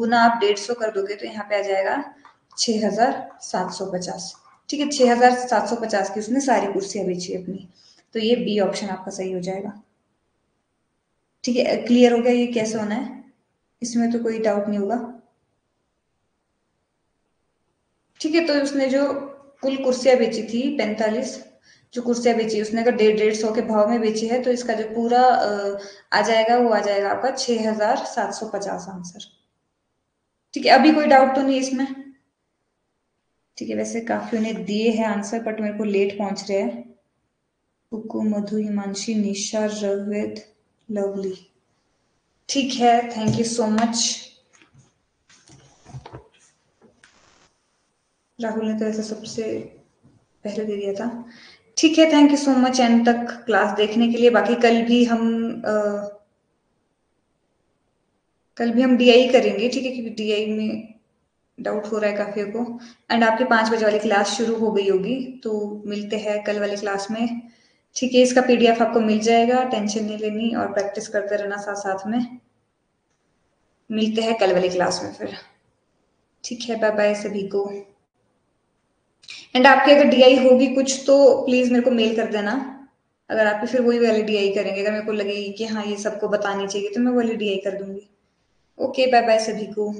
गुना आप डेढ़ सौ कर दोगे तो यहाँ पे आ जाएगा छह हजार सात सौ पचास। ठीक है, छह हजार सात सौ पचास की उसने सारी कुर्सियां बेची अपनी, तो ये बी ऑप्शन आपका सही हो जाएगा। ठीक है, क्लियर हो गया ये कैसे होना है, इसमें तो कोई डाउट नहीं होगा। ठीक है, तो उसने जो कुल कुर्सियां बेची थी पैंतालीस, जो कुर्सियां बेची उसने अगर डेढ़ डेढ़ सौ के भाव में बेची है, तो इसका जो पूरा आ जाएगा वो आ जाएगा आपका छह हजार सात सौ पचास आंसर। ठीक है, अभी कोई डाउट तो नहीं इसमें। ठीक है, वैसे काफियों ने दिए हैं आंसर, बट मेरे को लेट पहुंच रहे हैं। पुक्कू, मधु, हिमांशी, निशा, रविद, लवली। ठीक है, thank you so much. Rahul ने तो ऐसा सबसे पहले दे दिया था। ठीक है, thank you so much and तक क्लास देखने के लिए। बाकी कल भी हम आ, कल भी हम डीआई करेंगे। ठीक है, क्योंकि डीआई में डाउट हो रहा है काफी को। एंड आपकी पांच बजे वाली क्लास शुरू हो गई होगी, तो मिलते हैं कल वाली क्लास में। ठीक है, इसका पीडीएफ आपको मिल जाएगा, टेंशन नहीं लेनी, और प्रैक्टिस करते रहना साथ साथ में। मिलते हैं कल वाली क्लास में फिर। ठीक है, बाय बाय सभी को। एंड आपके अगर डीआई होगी कुछ तो प्लीज मेरे को मेल कर देना। अगर आप फिर वही वाली डीआई करेंगे, अगर मेरे को लगेगी कि हाँ ये सबको बतानी चाहिए, तो मैं वाली डीआई कर दूंगी। ओके, बाय बाय सभी को।